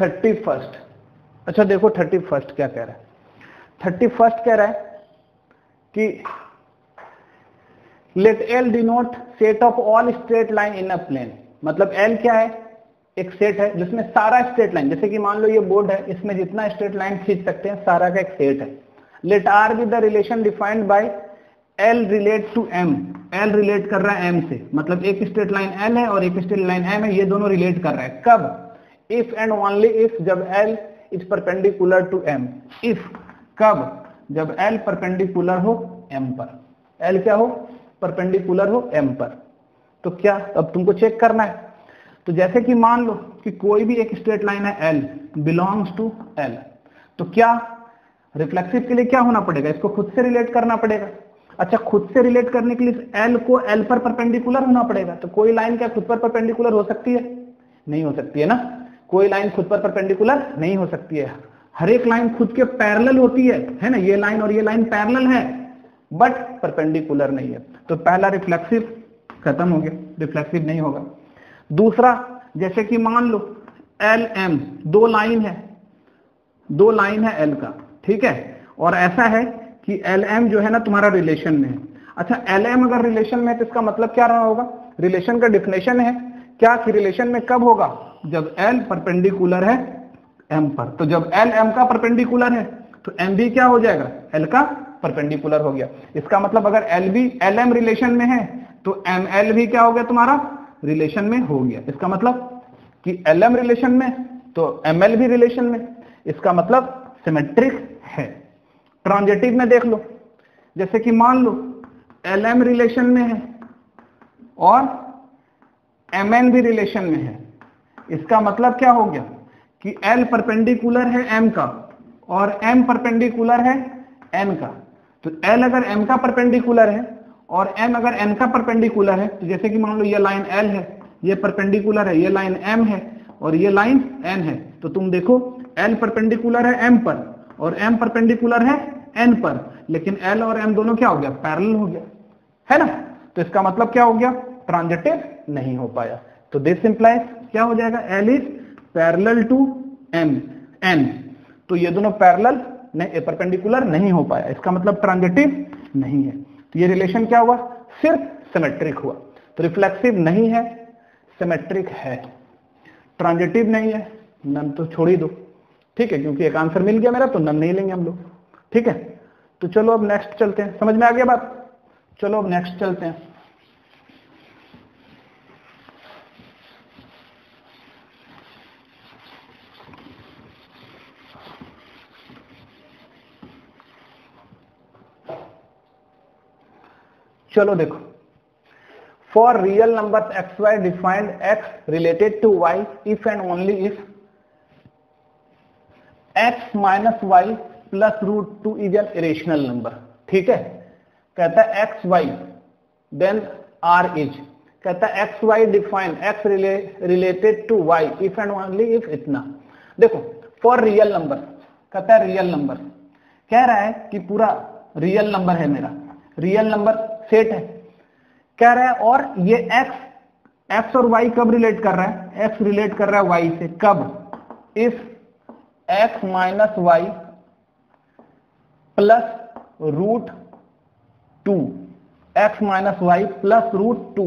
थर्टी फर्स्ट, अच्छा देखो थर्टी फर्स्ट क्या कह रहा है, थर्टी फर्स्ट कह रहा है कि let L denote set of all straight line in a plane, मतलब एल क्या है, एक सेट है जिसमें सारा स्ट्रेट लाइन, जैसे कि मान लो ये बोर्ड है, इसमें जितना स्ट्रेट लाइन खींच सकते हैं सारा का एक सेट है। Let R be the relation defined by L relate to M, L relate कर रहा है एम से, मतलब एक स्ट्रेट लाइन एल है और एक स्ट्रेट लाइन एम है, ये दोनों रिलेट कर रहा है, कब, इफ एंड ओनली इफ, जब L is perpendicular to M, if कब, जब एल परपेंडिकुलर हो एम पर, एल क्या हो, परपेंडिकुलर हो एम पर। तो क्या अब तुमको चेक करना है, तो जैसे कि मान लो कि कोई भी एक स्ट्रेट लाइन है एल बिलोंग्स टू एल, तो क्या रिफ्लेक्सिव के लिए क्या होना पड़ेगा, इसको खुद से रिलेट करना पड़ेगा। अच्छा, खुद से रिलेट करने के लिए एल को एल पर परपेंडिकुलर होना पड़ेगा, तो कोई लाइन क्या खुद पर परपेंडिकुलर हो सकती है, नहीं हो सकती है ना, कोई लाइन खुद पर परपेंडिकुलर नहीं हो सकती है, हर एक लाइन खुद के पैरेलल होती है, है ना, ये लाइन और ये लाइन पैरेलल है बट परपेंडिकुलर नहीं है। तो पहला रिफ्लेक्सिव खत्म हो गया, रिफ्लेक्सिव नहीं होगा। दूसरा, जैसे कि मान लो एल एम दो लाइन है, दो लाइन है एल का, ठीक है, और ऐसा है कि एल एम जो है ना तुम्हारा रिलेशन में है। अच्छा, एल एम अगर रिलेशन में है तो इसका मतलब क्या रहा होगा, रिलेशन का डिफिनेशन है क्या कि रिलेशन में कब होगा, जब L परपेंडिकुलर है M पर, तो जब L M का परपेंडिकुलर है तो M भी क्या हो जाएगा, L का परपेंडिकुलर हो गया। इसका मतलब अगर L भी L M रिलेशन में है तो M L भी क्या हो गया तुम्हारा, रिलेशन में हो गया। इसका मतलब कि L M रिलेशन में तो M L भी रिलेशन में, इसका मतलब सिमेट्रिक है। ट्रांजिटिव में देख लो, जैसे कि मान लो L M रिलेशन में है और M N भी रिलेशन में है, इसका मतलब क्या हो गया कि L परपेंडिकुलर है M का और M परपेंडिकुलर है N का, तो L अगर M का परपेंडिकुलर है और M अगर N का परपेंडिकुलर है, तो जैसे कि मान लो ये लाइन L है, ये परपेंडिकुलर है, ये लाइन M है और ये लाइन N है, तो तुम देखो L परपेंडिकुलर है M पर और M परपेंडिकुलर है N पर, लेकिन L और M दोनों क्या हो गया, पैरेलल हो गया, है ना। तो इसका मतलब क्या हो गया, ट्रांजिटिव नहीं हो पाया। तो दिस इंप्लाइज क्या हो जाएगा, L is parallel to M N, तो ये दोनों पैरेलल नहीं, परपेंडिकुलर नहीं हो पाया, इसका मतलब ट्रांजिटिव नहीं है। तो ये रिलेशन क्या हुआ, सिर्फ सिमेट्रिक हुआ। तो रिफ्लेक्सिव नहीं है, सिमेट्रिक है, ट्रांजिटिव नहीं है, नन तो छोड़ ही दो, ठीक है, क्योंकि एक आंसर मिल गया मेरा तो नन नहीं लेंगे हम लोग, ठीक है। तो चलो अब नेक्स्ट चलते हैं, समझ में आ गया बात, चलो अब नेक्स्ट चलते हैं। चलो देखो, for real numbers x Y defined x related to Y if and only if x minus Y plus root two is an इरेशनल नंबर। ठीक है, कहता है x Y then R is, कहता है x Y define x related to Y if and only if इतना। देखो for real number, कहता है रियल नंबर, कह रहा है कि पूरा रियल नंबर है, मेरा रियल नंबर सेट है, कह रहा है और ये x x और y कब रिलेट कर रहा है, x रिलेट कर रहा है y से, कब, if x minus Y plus root two, x minus Y plus root two,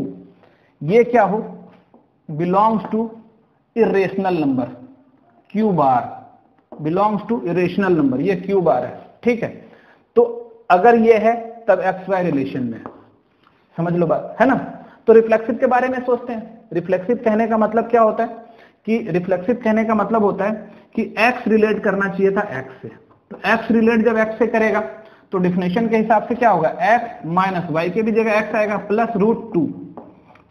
ये क्या हो, belongs to इरेशनल नंबर Q bar, belongs to इरेशनल नंबर, ये क्यू बार है। ठीक है, तो अगर ये है तब एक्स वाई रिलेशन में, समझ लो बात है ना। तो रिफ्लेक्सिव के बारे में सोचते हैं। रिफ्लेक्सिव कहने का मतलब क्या होता है कि रिफ्लेक्सिव कहने का मतलब होता है कि एक्स रिलेट करना चाहिए था एक्स से, तो एक्स रिलेट जब एक्स से करेगा तो डिफिनेशन के हिसाब से क्या होगा, एक्स माइनस वाई के भी जगह एक्स आएगा प्लस रूट टू,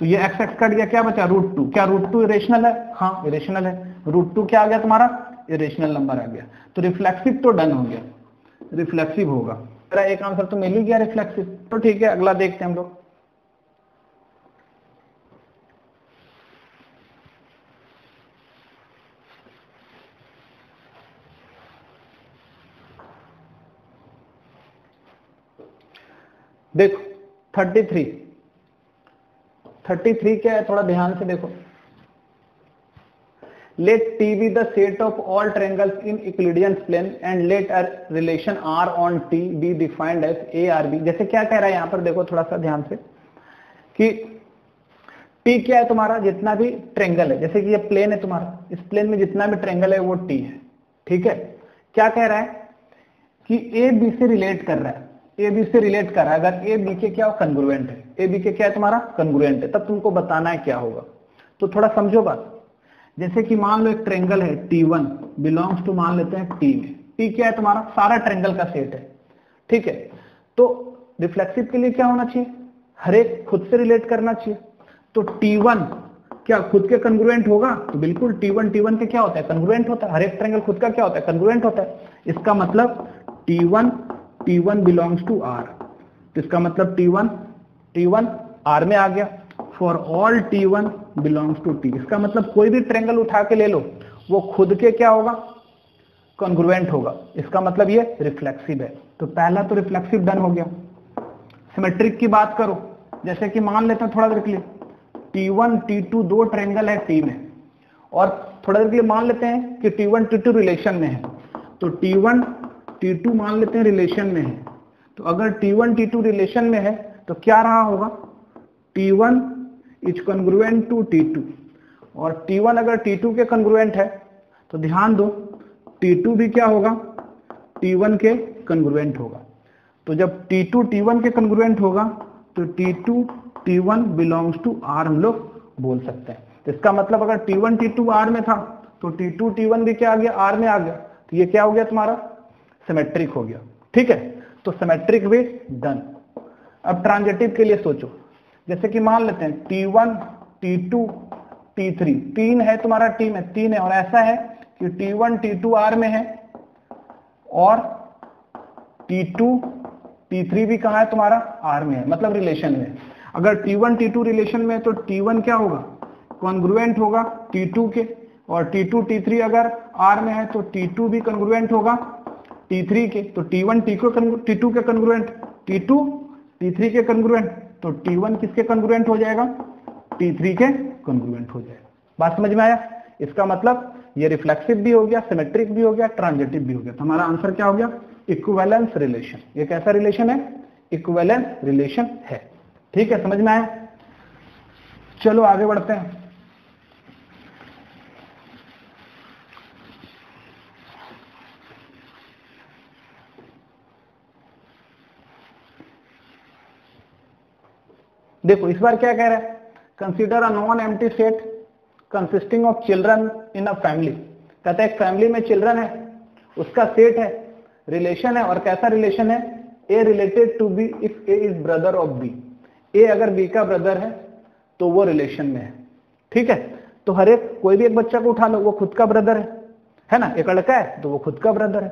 तो ये एक्स एक्स कट गया, क्या बचा रूट टू, क्या रूट टू इरेशनल है, हाँ इरेशनल है, रूट टू क्या आ गया तुम्हारा, इरेशनल नंबर आ गया, तो रिफ्लेक्सिव तो डन हो गया, रिफ्लेक्सिव होगा मेरा एक आंसर तो मिल ही गया रिफ्लेक्सिव। तो ठीक है, अगला देखते हैं हम लोग। देखो तैंतीस, तैंतीस क्या है, थोड़ा ध्यान से देखो। Let T be the set of all triangles in Euclidean plane and let a relation R on T be defined as A R B। जैसे क्या कह रहा है यहाँ पर, देखो थोड़ा सा ध्यान से कि T क्या है तुम्हारा, जितना भी ट्रेंगल है, जैसे कि ये प्लेन है तुम्हारा, इस प्लेन में जितना भी ट्रेंगल है वो T है। ठीक है, क्या कह रहा है कि A B से रिलेट कर रहा है, ए बी से रिलेट कर रहा है, अगर ए बी के क्या कन्ग्रुएंट है, ए बी के क्या है तुम्हारा कन्ग्रुएंट है, तब तुमको बताना है क्या होगा। तो थोड़ा समझो बात, जैसे कि मान लो एक ट्रेंगल है टी वन बिलोंग्स टू, मान लेते हैं टी में, टी क्या है तुम्हारा सारा ट्रेंगल का सेट है। ठीक है, तो रिफ्लेक्सिव के लिए क्या होना चाहिए, हर एक खुद से रिलेट करना चाहिए, तो टी वन क्या खुद के कन्ग्रुएंट होगा, तो बिल्कुल टी वन टी वन के क्या होता है कन्ग्रुएंट होता है, हर एक ट्रेंगल खुद का क्या होता है कन्ग्रुएंट होता है। इसका मतलब T one T one belongs to R, तो इसका मतलब T one T one R में आ गया, for all T one belongs to T, इसका मतलब कोई भी ट्रेंगल उठा के ले लो वो खुद के क्या होगा कॉन्ग्रुएंट होगा, इसका मतलब ये रिफ्लेक्सिव है। तो पहला तो रिफ्लेक्सिव डन हो गया। सिमेट्रिक की बात करो, जैसे कि मान लेते हैं थोड़ा देर के लिए टी वन टी टू दो ट्रेंगल है टी में, और थोड़ा देर के लिए मान लेते हैं कि T one T two relation में है, तो टी वन टी टू मान लेते हैं रिलेशन में है, तो अगर T one T two relation में है तो क्या रहा होगा, T one is congruent to T two, और टी वन अगर टी टू के कॉन्ग्रुएंट है तो ध्यान दो टी टू भी क्या होगा टी वन के कॉन्ग्रुएंट होगा, तो जब टी टू टी वन के कॉन्ग्रुएंट होगा तो T two T one belongs to R हम लोग बोल सकते हैं। तो इसका मतलब अगर T one T two R में था तो टी टू टी वन भी क्या आ गया R में आ गया, तो ये क्या हो गया तुम्हारा सिमेट्रिक हो गया। ठीक है, तो सिमेट्रिक भी डन। अब ट्रांजिटिव के लिए सोचो, जैसे कि मान लेते हैं T one, T two, T three, तीन है तुम्हारा टी में, तीन है और ऐसा है कि T one, T two R में है और टी टू, टी थ्री भी कहाँ है तुम्हारा आर में है, मतलब रिलेशन में। अगर T one, T two relation में तो टी वन क्या होगा कॉन्ग्रुएंट होगा टी टू के, और टी टू, टी थ्री अगर आर में है तो टी टू भी कॉन्ग्रुएंट होगा टी थ्री के, तो टी वन टी टू के congruent, T two T three के कन्ग्रुएंट, तो टी वन किसके कन्ग्रुएंट हो जाएगा टी थ्री के कन्ग्रुएंट हो जाएगा। बात समझ में आया, इसका मतलब ये रिफ्लेक्सिव भी हो गया, सिमेट्रिक भी हो गया, ट्रांजिटिव भी हो गया। तो हमारा आंसर क्या हो गया, इक्विवेलेंस रिलेशन। ये कैसा रिलेशन है, इक्विवेलेंस रिलेशन है। ठीक है, समझ में आया, चलो आगे बढ़ते हैं। देखो इस बार क्या कह रहा है, consider a non empty set consisting of children in a family, कहता है एक फैमिली में चिल्ड्रन है, उसका सेट है, रिलेशन है, और कैसा रिलेशन है, A related to B if A is brother of B, A अगर बी का ब्रदर है तो वो रिलेशन में है, ठीक है। तो हर एक कोई भी एक बच्चा को उठा लो, वो खुद का ब्रदर है, है ना। एक लड़का है तो वो खुद का ब्रदर है,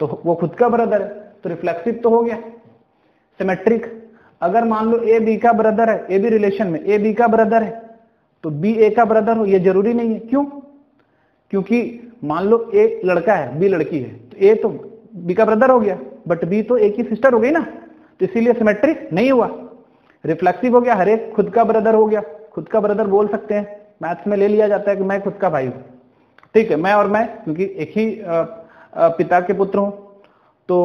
तो वो खुद का ब्रदर है तो रिफ्लेक्सिव तो हो गया, सिमेट्रिक। अगर मान लो ए बी का ब्रदर है, ए बी रिलेशन में, ए बी का ब्रदर है तो बी ए का ब्रदर हो ये जरूरी नहीं है। क्यों? क्योंकि मान लो ए लड़का है, बी लड़की है, तो ए तो बी का ब्रदर हो गया बट बी तो ए की सिस्टर हो गई ना, तो इसीलिए सिमेट्रिक नहीं हुआ, रिफ्लेक्सिव हो गया। हर एक खुद का ब्रदर हो गया, खुद का ब्रदर बोल सकते हैं, मैथ्स में ले लिया जाता है कि मैं खुद का भाई हूँ, ठीक है। मैं और मैं क्योंकि एक ही पिता के पुत्र हूँ तो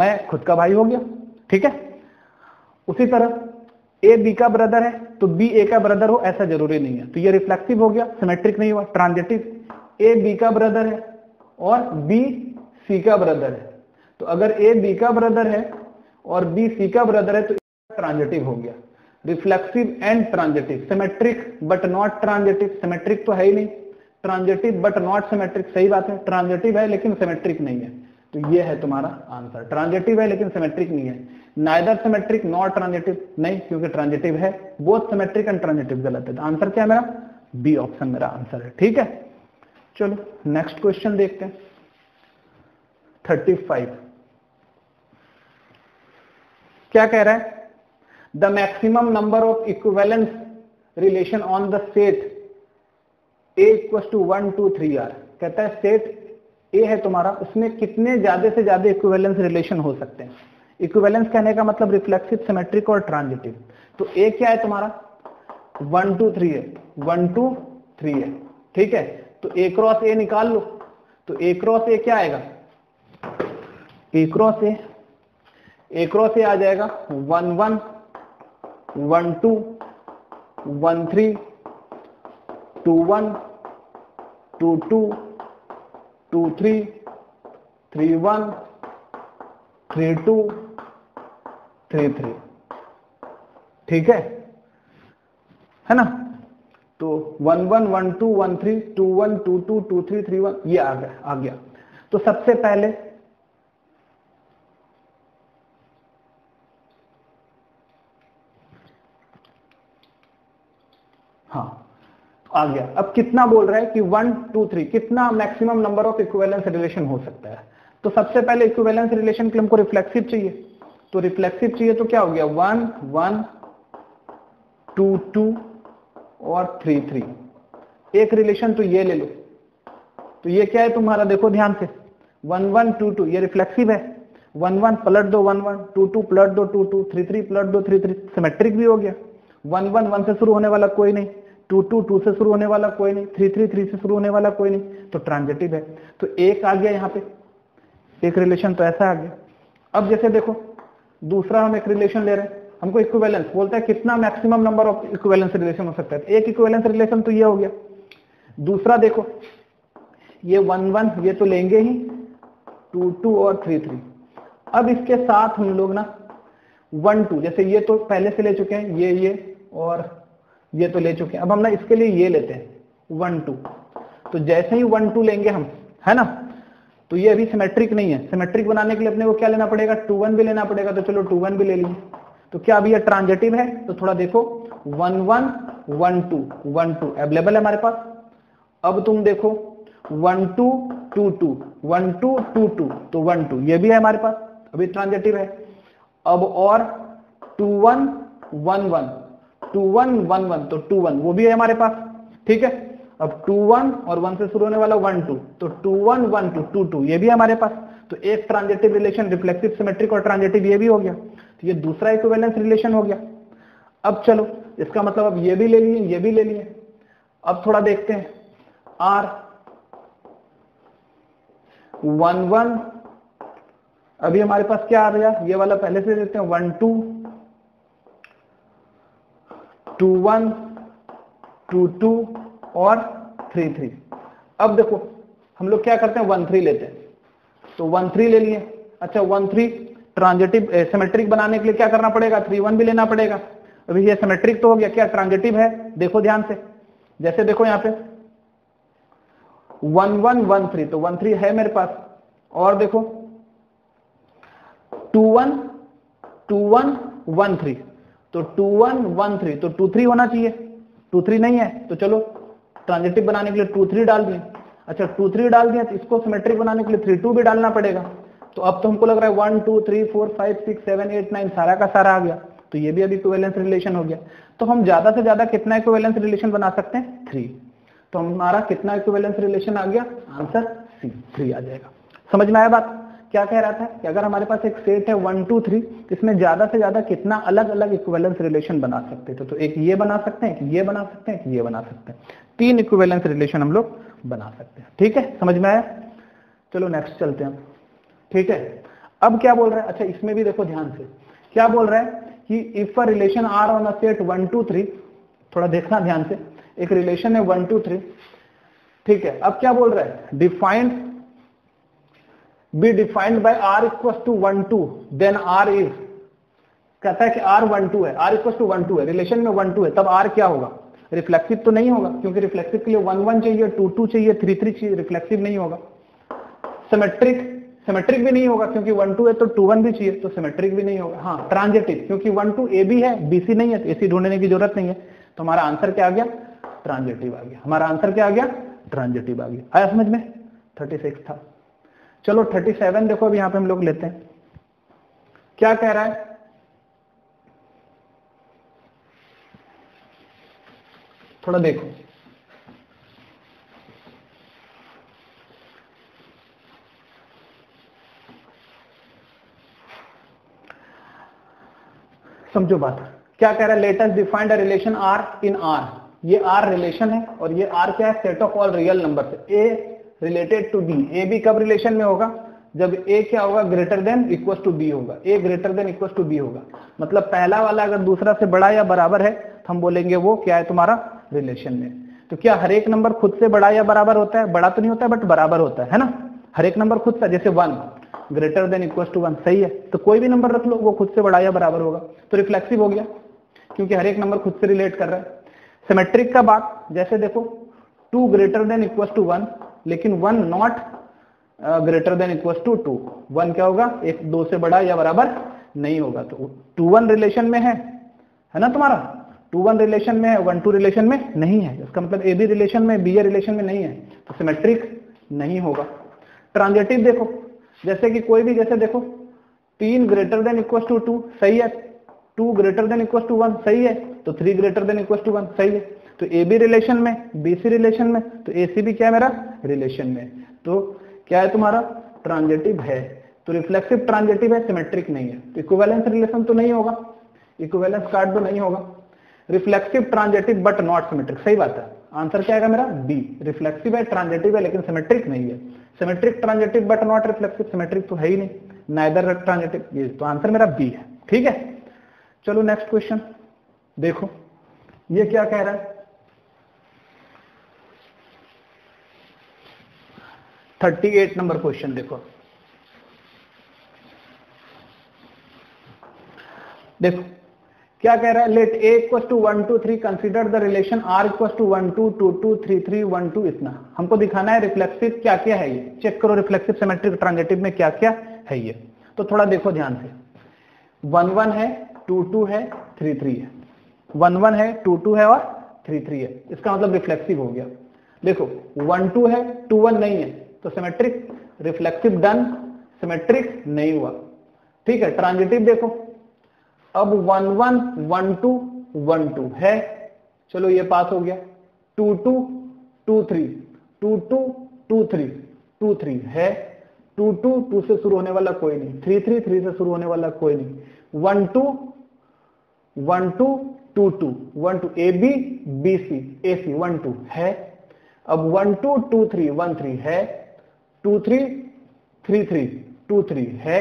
मैं खुद का भाई हो गया, ठीक है। उसी तरह ए बी का ब्रदर है तो बी ए का ब्रदर हो ऐसा जरूरी नहीं है, तो ये रिफ्लेक्सिव हो गया, सिमेट्रिक नहीं हुआ, ट्रांजिटिव। ए बी का ब्रदर है और बी सी का ब्रदर है, तो अगर ए बी का ब्रदर है और बी सी का ब्रदर है तो ट्रांजिटिव हो गया, रिफ्लेक्सिव and ट्रांजिटिव। सिमेट्रिक but not ट्रांजिटिव, सिमेट्रिक तो है ही नहीं, ट्रांजिटिव बट नॉट सिमेट्रिक, सही बात है। ट्रांजिटिव है लेकिन सिमेट्रिक नहीं है, तो ये है तुम्हारा आंसर। ट्रांजिटिव है लेकिन सिमेट्रिक नहीं है, नाइदर सिमेट्रिक नॉट ट्रांजिटिव नहीं, क्योंकि ट्रांजिटिव है, बोथ सिमेट्रिक एंड ट्रांजिटिव गलत है। तो आंसर क्या है मेरा? बी ऑप्शन मेरा आंसर है, ठीक है। चलो नेक्स्ट क्वेश्चन देखते हैं, थर्टी फाइव क्या कह रहा है? The maximum number of equivalence relation on the set A equals to one, two, three are। कहता है सेट A है तुम्हारा, उसमें कितने ज्यादा से ज्यादा equivalence relation हो सकते हैं। Equivalence कहने का मतलब reflexive, symmetric और transitive। तो A क्या है तुम्हारा? one, two, three है, one, two, three है, ठीक है। तो A cross A निकाल लो, तो A cross A क्या आएगा? A cross A, A cross A आ जाएगा one, one, one two, one three, two one, two two, two three, three one, three two, three three, ठीक है, है ना। तो one one, one two, one three, two one, two two, two three, three one, ये आ गया आ गया तो सबसे पहले आ गया। अब कितना बोल रहा है कि वन टू थ्री, कितना maximum number of इक्विवेलेंस रिलेशन हो सकता है? तो सबसे पहले इक्विवेलेंस रिलेशन के लिए हमको रिफ्लेक्सिव चाहिए, तो रिफ्लेक्सिव चाहिए तो क्या हो गया? वन वन, टू टू और थ्री थ्री। एक रिलेशन तो ये ले लो, तो ये क्या है तुम्हारा? देखो ध्यान से, वन वन, टू टू, ये रिफ्लेक्सिव है, वन वन पलट दो वन वन, टू टू पलट दो टू टू, थ्री थ्री पलट दो थ्री थ्री, सिमेट्रिक भी हो गया। वन वन वन से शुरू होने वाला कोई नहीं, टू टू टू से शुरू होने वाला कोई नहीं, थ्री थ्री थ्री से शुरू होने वाला कोई नहीं, तो ट्रांजिटिव है। तो एक आ गया यहाँ पे, एक रिलेशन तो ऐसा आ गया। अब जैसे देखो दूसरा हम एक रिलेशन ले रहे हैं, हमको इक्विवेलेंस बोलता है कितना maximum number of इक्विवेलेंस रिलेशन हो सकता है। एक इक्विवेलेंस रिलेशन तो ये हो गया। दूसरा देखो ये वन वन, ये तो लेंगे ही, टू टू और थ्री थ्री। अब इसके साथ हम लोग ना वन टू, जैसे ये तो पहले से ले चुके हैं, ये ये और ये तो ले चुके हैं। अब हम ना इसके लिए ये लेते हैं वन टू, तो जैसे ही वन टू लेंगे हम, है ना, तो ये अभी सिमेट्रिक नहीं है। सिमेट्रिक बनाने के लिए अपने को क्या लेना पड़ेगा? टू वन भी लेना पड़ेगा, तो चलो टू वन भी ले लिए। तो क्या अभी ये ट्रांजिटिव है? तो थोड़ा देखो one one, one two, one two available है हमारे पास। अब तुम देखो one two, two two, one two, two two, तो वन टू ये भी है हमारे पास, अभी ट्रांजिटिव है। अब और two one, one one, two one, one one, तो टू वन वो भी है हमारे पास, ठीक है। अब टू वन और वन से शुरू होने वाला वन टू, तो two one, one two, two two ये भी है हमारे पास। तो एक ट्रांजिटिव रिलेशन, रिफ्लेक्सिव, सिमेट्रिक और ट्रांजिटिव, ये भी हो गया। तो ये दूसरा इक्विवेलेंस रिलेशन हो गया। अब चलो इसका मतलब अब ये भी ले लिए, ये भी ले लिए। अब थोड़ा देखते हैं, आर वन वन, अभी हमारे पास क्या आ रहा है? ये वाला पहले से देखते हैं, one two, two one, two two और थ्री थ्री। अब देखो हम लोग क्या करते हैं? वन थ्री लेते हैं, तो वन थ्री ले लिए। अच्छा वन थ्री ट्रांजिटिव, सिमेट्रिक बनाने के लिए क्या करना पड़ेगा? थ्री वन भी लेना पड़ेगा। अभी ये सिमेट्रिक तो हो गया, क्या ट्रांजिटिव है? देखो ध्यान से, जैसे देखो यहाँ पे वन वन, वन थ्री, तो वन थ्री है मेरे पास। और देखो two one, two one, one three, तो टू वन वन थ्री, तो टू थ्री होना चाहिए, टू थ्री नहीं है तो चलो ट्रांजिटिव बनाने के लिए टू थ्री डाल दें। अच्छा टू थ्री डाल दिया तो इसको सिमेट्रिक बनाने के लिए थ्री टू भी डालना पड़ेगा। तो अब तो हमको लग रहा है one two three four five six seven eight nine सारा का सारा आ गया, तो ये भी अभी इक्विवेलेंस रिलेशन हो गया। तो हम ज्यादा से ज्यादा कितना इक्विवेलेंस रिलेशन बना सकते हैं, थ्री। तो हमारा कितना इक्विवेलेंस रिलेशन आ गया, आंसर सी थ्री आ जाएगा। समझ में आया बात? क्या कह रहा था कि अगर हमारे पास एक सेट है वन टू थ्री, इसमें ज्यादा से ज्यादा कितना अलग अलग इक्विवेलेंस रिलेशन बना सकते हैं। तो, तो एक ये बना सकते हैं, एक ये बना सकते हैं, एक ये बना सकते हैं, तीन इक्विवेलेंस रिलेशन हम लोग बना सकते हैं। ठीक है, समझ में आया? चलो नेक्स्ट चलते हैं। ठीक है, अब क्या बोल रहा है, अच्छा इसमें भी देखो ध्यान से क्या बोल रहा है कि if a relation R on a set one two three, थोड़ा देखना ध्यान से, एक रिलेशन है वन टू थ्री। ठीक है, अब क्या बोल रहा है, defined B defined by R equal to one two, then R is, कहता है कि आर वन टू है, R equal to one two है, रिलेशन में वन टू है, तब आर क्या होगा, रिफ्लेक्सिव तो नहीं होगा क्योंकि रिफ्लेक्सिव के लिए वन वन चाहिए, टू टू चाहिए, थ्री थ्री चाहिए, रिफ्लेक्सिव नहीं होगा। सिमेट्रिक सिमेट्रिक भी नहीं होगा क्योंकि वन टू है तो टू वन भी चाहिए, तो सिमेट्रिक भी नहीं होगा। हाँ ट्रांजिटिव, क्योंकि वन टू ए बी है, बी सी नहीं है, ए सी ढूंढने की जरूरत नहीं है। तो हमारा आंसर क्या आ गया, ट्रांजिटिव आ गया। हमारा आंसर क्या आ गया, ट्रांजिटिव आ गया। आया समझ में? थर्टी सिक्स था। चलो थर्टी सेवन देखो, अब यहां पे हम लोग लेते हैं, क्या कह रहा है, थोड़ा देखो। समझो बात, क्या कह रहा है, let us defined a relation R in R. ये आर रिलेशन है और ये आर क्या है, set of all real numbers, A related to B. A B कब रिलेशन में होगा, जब ए क्या होगा, greater than equal to B होगा, A greater than equal to B होगा, मतलब पहला वाला अगर दूसरा से बड़ा या बराबर है तो हम बोलेंगे वो क्या है तुम्हारा रिलेशन में। तो क्या हर एक नंबर खुद से बड़ा या बराबर होता है, बड़ा तो नहीं होता है बट बराबर होता है, है ना, हर एक नंबर खुद से, जैसे one greater than equal to one, सही है, तो कोई भी नंबर रख लो वो खुद से बड़ा या बराबर होगा, तो रिफ्लेक्सिव हो गया क्योंकि हर एक नंबर खुद से रिलेट कर रहा है। सिमेट्रिक का बात, जैसे देखो two greater than equal to one, लेकिन one not greater than equal to two, one क्या होगा, एक दो से बड़ा या बराबर नहीं होगा, तो टू वन रिलेशन में है, है ना, तुम्हारा टू वन रिलेशन में है, वन टू रिलेशन में नहीं है, इसका मतलब ए बी रिलेशन में, बी ए रिलेशन में नहीं है, तो सिमेट्रिक नहीं होगा। ट्रांजिटिव देखो, जैसे कि कोई भी, जैसे देखो तीन greater than equal to two, सही है, two greater than equal to one, सही है, तो three greater than equal to one, सही है, तो ए बी रिलेशन में, बी सी रिलेशन में, तो ए सी भी क्या है मेरा रिलेशन में, तो क्या है तुम्हारा ट्रांजिटिव है, तो रिफ्लेक्सिव ट्रांजिटिव है, सिमेट्रिक नहीं है, तो इक्विवेलेंस रिलेशन तो नहीं होगा, इक्विवेलेंस कार्ड तो नहीं होगा, रिफ्लेक्सिव ट्रांजिटिव but not सिमेट्रिक, सही बात है, आंसर क्या आएगा मेरा बी, रिफ्लेक्सिव है, ट्रांजिटिव है लेकिन सिमेट्रिक नहीं है, सिमेट्रिक ट्रांजिटिव but not रिफ्लेक्सिव, सिमेट्रिक तो है ही नहीं, नाइदर ट्रांजिटिव, ये तो आंसर मेरा बी है। ठीक है, चलो नेक्स्ट क्वेश्चन देखो, ये क्या कह रहा है, थर्टी एट नंबर क्वेश्चन देखो। देखो क्या कह रहा है, let a equal to one two three, consider the relation r equal to one two two two three three one two, इतना हमको दिखाना है रिफ्लेक्सिव क्या क्या है, ये चेक करो रिफ्लेक्सिव सिमेट्रिक ट्रांजिटिव में क्या क्या है ये, तो थोड़ा देखो ध्यान से, वन वन है, टू टू है, थ्री थ्री है, वन वन है, टू टू है और थ्री थ्री है, इसका मतलब रिफ्लेक्सिव हो गया। देखो वन टू है, टू वन नहीं है, तो सिमेट्रिक, रिफ्लेक्सिव डन, सिमेट्रिक नहीं हुआ। ठीक है, ट्रांजिटिव देखो, अब one one one two one two है, चलो ये पास हो गया, two two two three, two two two three, two three है, टू टू टू से शुरू होने वाला कोई नहीं, थ्री थ्री थ्री से शुरू होने वाला कोई नहीं, one two one two two two one two, A B B C A C one two है, अब one two two three one three है, two three three three two three है,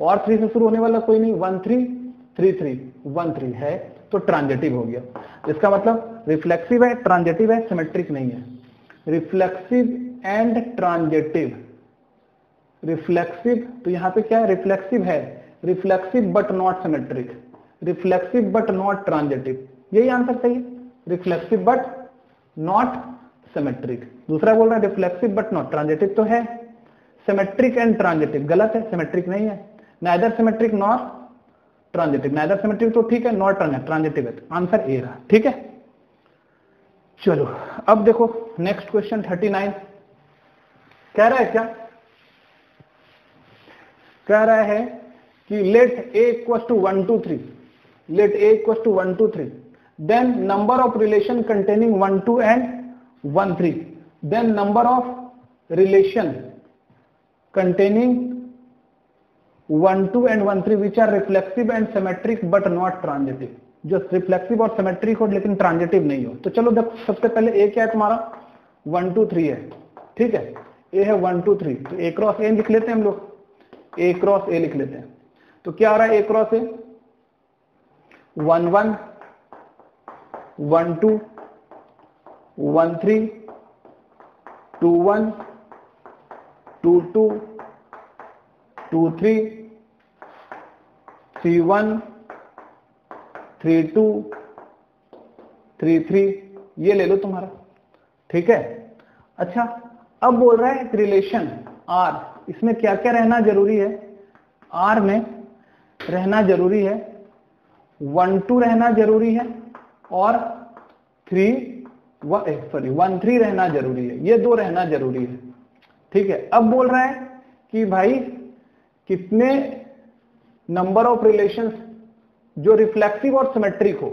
और थ्री से शुरू होने वाला कोई नहीं, one three three three one three है, तो ट्रांजिटिव हो गया। इसका मतलब रिफ्लेक्सिव है, ट्रांजिटिव है, सिमेट्रिक नहीं है, रिफ्लेक्सिव एंड ट्रांजिटिव, रिफ्लेक्सिव, तो यहाँ पे क्या है, रिफ्लेक्सिव है, रिफ्लेक्सिव but not सिमेट्रिक, रिफ्लेक्सिव but not ट्रांजिटिव, यही आंसर सही है, रिफ्लेक्सिव बट नॉट सिमेट्रिक। दूसरा बोल रहा है रिफ्लेक्सिव बट नॉट ट्रांजिटिव, तो है सिमेट्रिक एंड ट्रांजिटिव, गलत है, सिमेट्रिक नहीं है, neither सिमेट्रिक not ट्रांजिटिव, neither सिमेट्रिक तो ठीक है, नॉट ट्रांजिटिव है, आंसर ए रहा, ठीक है। चलो अब देखो नेक्स्ट क्वेश्चन उनतालीस कह रहा है क्या, कह रहा है कि let A equals to one two three, let A equals to one two three, then number of relation containing one two and one three, then number of relation containing one two and one three which are रिफ्लेक्सिव and सिमेट्रिक but not ट्रांजिटिव, जो रिफ्लेक्सिव और सिमेट्रिक हो लेकिन ट्रांजिटिव नहीं हो। तो चलो देखो सबसे पहले ए क्या है तुम्हारा, वन टू थ्री है, ठीक है, ए है वन टू थ्री, तो ए क्रॉस ए लिख लेते हैं हम लोग, ए क्रॉस ए लिख लेते हैं। तो क्या आ रहा है A cross A, one one, one two, one three, two one, two two, two three, three one, three two, three three, ये ले लो तुम्हारा, ठीक है। अच्छा अब बोल रहा है रिलेशन आर, इसमें क्या क्या रहना जरूरी है, आर में रहना जरूरी है वन टू रहना जरूरी है और थ्री सॉरी वन थ्री रहना जरूरी है, ये दो रहना जरूरी है, ठीक है। अब बोल रहा है कि भाई कितने नंबर ऑफ रिलेशंस जो रिफ्लेक्सिव और सिमेट्रिक हो,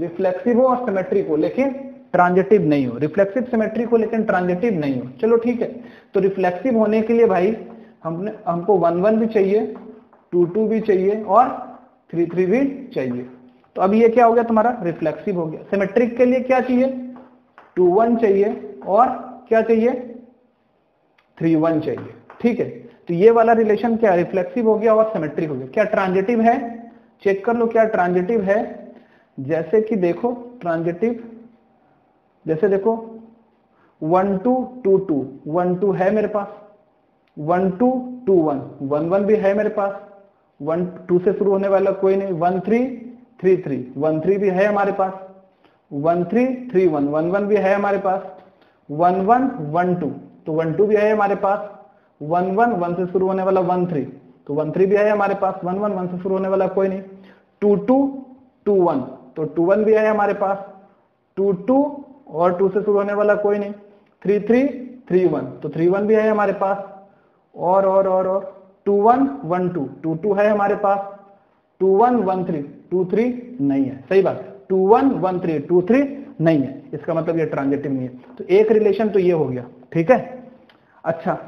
रिफ्लेक्सिव हो और सिमेट्रिक हो लेकिन ट्रांजिटिव नहीं हो, रिफ्लेक्सिव सिमेट्रिक हो लेकिन ट्रांजिटिव नहीं हो। चलो ठीक है, तो रिफ्लेक्सिव होने के लिए भाई हमने हमको वन वन भी चाहिए, टू टू भी चाहिए और थ्री थ्री भी चाहिए। तो अब ये क्या हो गया तुम्हारा, रिफ्लेक्सिव हो गया। सिमेट्रिक के लिए क्या चाहिए, टू वन चाहिए और क्या चाहिए, थ्री वन चाहिए, ठीक है। तो ये वाला रिलेशन क्या रिफ्लेक्सिव हो गया और सिमेट्रिक हो गया। क्या ट्रांजिटिव है, चेक कर लो क्या ट्रांजिटिव है, जैसे कि देखो ट्रांजिटिव, जैसे देखो one two two two, one two है मेरे पास, one two two one, one one भी है मेरे पास, वन टू से शुरू होने वाला कोई नहीं, one three three three, one three भी है हमारे पास, one three three one, one one भी है हमारे पास, वन वन वन टू, तो वन टू भी है हमारे पास, वन वन वन से शुरू होने वाला वन थ्री, तो वन थ्री भी है हमारे पास, वन वन वन से शुरू होने वाला कोई नहीं, टू टू टू वन, तो टू वन भी है हमारे पास, टू टू और टू से शुरू होने वाला कोई नहीं, थ्री थ्री थ्री वन, तो थ्री वन भी है हमारे पास, और और और और two one one two, two two है हमारे पास, two one one three, two three नहीं है, सही बात, two one one three, two three नहीं है, इसका मतलब ये ट्रांजिटिव नहीं है। तो एक रिलेशन तो ये हो गया, ठीक है। अच्छा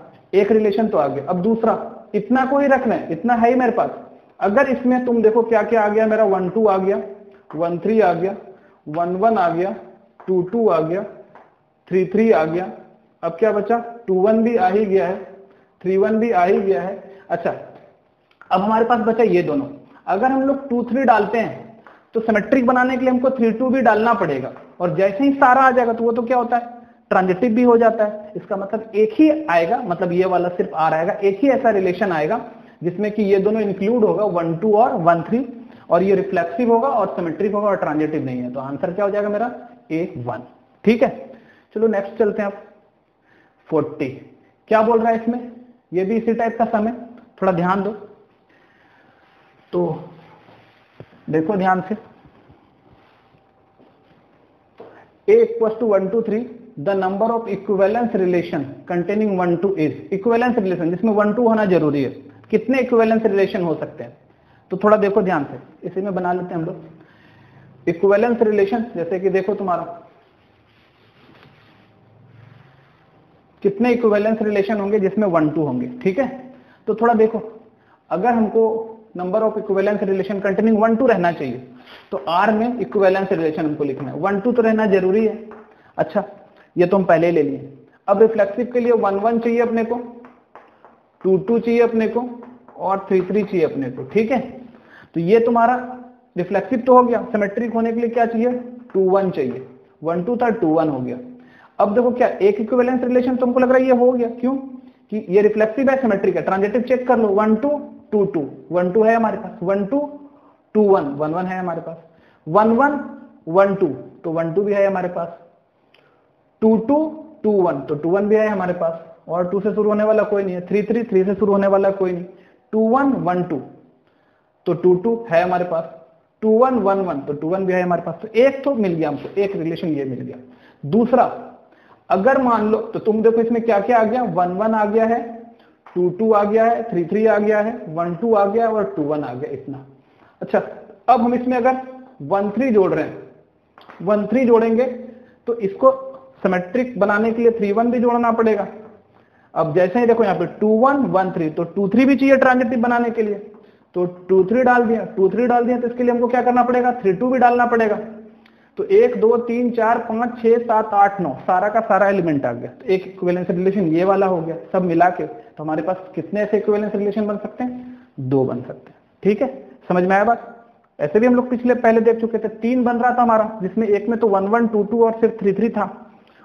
एक रिलेशन तो आ गया, अब दूसरा इतना को ही रखना है, इतना है ही मेरे पास। अगर इसमें तुम देखो क्या क्या आ गया मेरा, वन टू आ गया, वन थ्री आ गया, वन वन आ गया, टू टू आ गया, थ्री थ्री आ गया, अब क्या बचा, टू वन भी आ ही गया है, थ्री वन भी आ ही गया है। अच्छा अब हमारे पास बचा ये दोनों, अगर हम लोग टू थ्री डालते हैं तो सिमेट्रिक बनाने के लिए हमको थ्री टू भी डालना पड़ेगा, और जैसे ही सारा आ जाएगा तो वो तो क्या होता है ट्रांजिटिव भी हो जाता है। इसका मतलब एक ही आएगा, मतलब ये वाला सिर्फ आ रहेगा, एक ही ऐसा रिलेशन आएगा जिसमें कि ये दोनों इंक्लूड होगा, वन टू और वन थ्री, और ये रिफ्लेक्सिव होगा और सिमेट्रिक होगा और ट्रांजिटिव नहीं है। तो आंसर क्या हो जाएगा मेरा, ए वन, ठीक है। चलो नेक्स्ट चलते हैं आप फोर्टी, क्या बोल रहा है इसमें, ये भी इसी टाइप का समय, थोड़ा ध्यान दो, तो देखो ध्यान से, A equals to one two three the number of इक्विवेलेंस रिलेशन containing one two is, इक्विवेलेंस रिलेशन जिसमें वन टू होना जरूरी है, कितने इक्विवेलेंस रिलेशन हो सकते हैं, तो थोड़ा देखो ध्यान से, इसी में बना लेते हैं हम लोग इक्विवेलेंस रिलेशन। जैसे कि देखो तुम्हारा कितने इक्विवेलेंस रिलेशन होंगे जिसमें वन टू होंगे, ठीक है। तो थोड़ा देखो, अगर हमको number of इक्विवेलेंस रिलेशन containing one two रहना चाहिए, तो आर में इक्विवेलेंस रिलेशन हमको लिखना है, वन टू तो रहना जरूरी है। अच्छा ये तो हम पहले ले लिए। अब रिफ्लेक्सिव के लिए वन वन चाहिए अपने को, टू टू चाहिए अपने को और थ्री थ्री चाहिए अपने को, ठीक है। तो ये तुम्हारा रिफ्लेक्सिव तो हो गया। सिमेट्रिक होने के लिए क्या चाहिए, टू वन चाहिए, वन टू था, टू वन हो गया। अब देखो क्या एक इक्विवेलेंस रिलेशन तुमको लग रहा है ये हो गया, क्यों कि ये रिफ्लेक्सिव है, सिमेट्रिक है। ट्रांजिटिव चेक कर लो, one two two two, one two है हमारे पास, one two two one, one one है हमारे पास, वन वन वन टू, तो वन टू भी है हमारे पास, टू टू टू वन, तो टू वन भी है हमारे पास और टू से शुरू होने वाला कोई नहीं है, थ्री थ्री, थ्री से शुरू होने वाला कोई नहीं, टू वन वन टू, तो टू टू है हमारे पास, टू वन वन वन तो टू वन भी है हमारे पास। तो एक तो मिल गया हमको, एक रिलेशन ये मिल गया। दूसरा अगर मान लो तो तुम देखो इसमें क्या क्या आ गया, वन वन आ गया है, टू टू आ गया है, थ्री थ्री आ गया है, वन टू आ गया और टू वन आ गया इतना। अच्छा अब हम इसमें अगर वन थ्री जोड़ रहे हैं, वन थ्री जोड़ेंगे तो इसको सिमेट्रिक बनाने के लिए थ्री वन भी जोड़ना पड़ेगा। अब जैसे ही देखो यहाँ पे टू वन वन थ्री तो टू थ्री भी चाहिए ट्रांजिटिव बनाने के लिए, तो टू थ्री डाल दिया, टू थ्री डाल दिया तो इसके लिए हमको क्या करना पड़ेगा, थ्री टू भी डालना पड़ेगा। तो एक दो तीन चार पाँच छः सात आठ नौ सारा का सारा एलिमेंट आ गया। तो एक इक्विवेलेंस रिलेशन ये वाला हो गया सब मिला के। तो हमारे पास कितने ऐसे इक्विवेलेंस रिलेशन बन सकते हैं, दो बन सकते हैं। ठीक है, समझ में आया बात। ऐसे भी हम लोग पिछले पहले देख चुके थे, तीन बन रहा था हमारा, जिसमें एक में तो वन वन टू टू और सिर्फ थ्री थ्री था,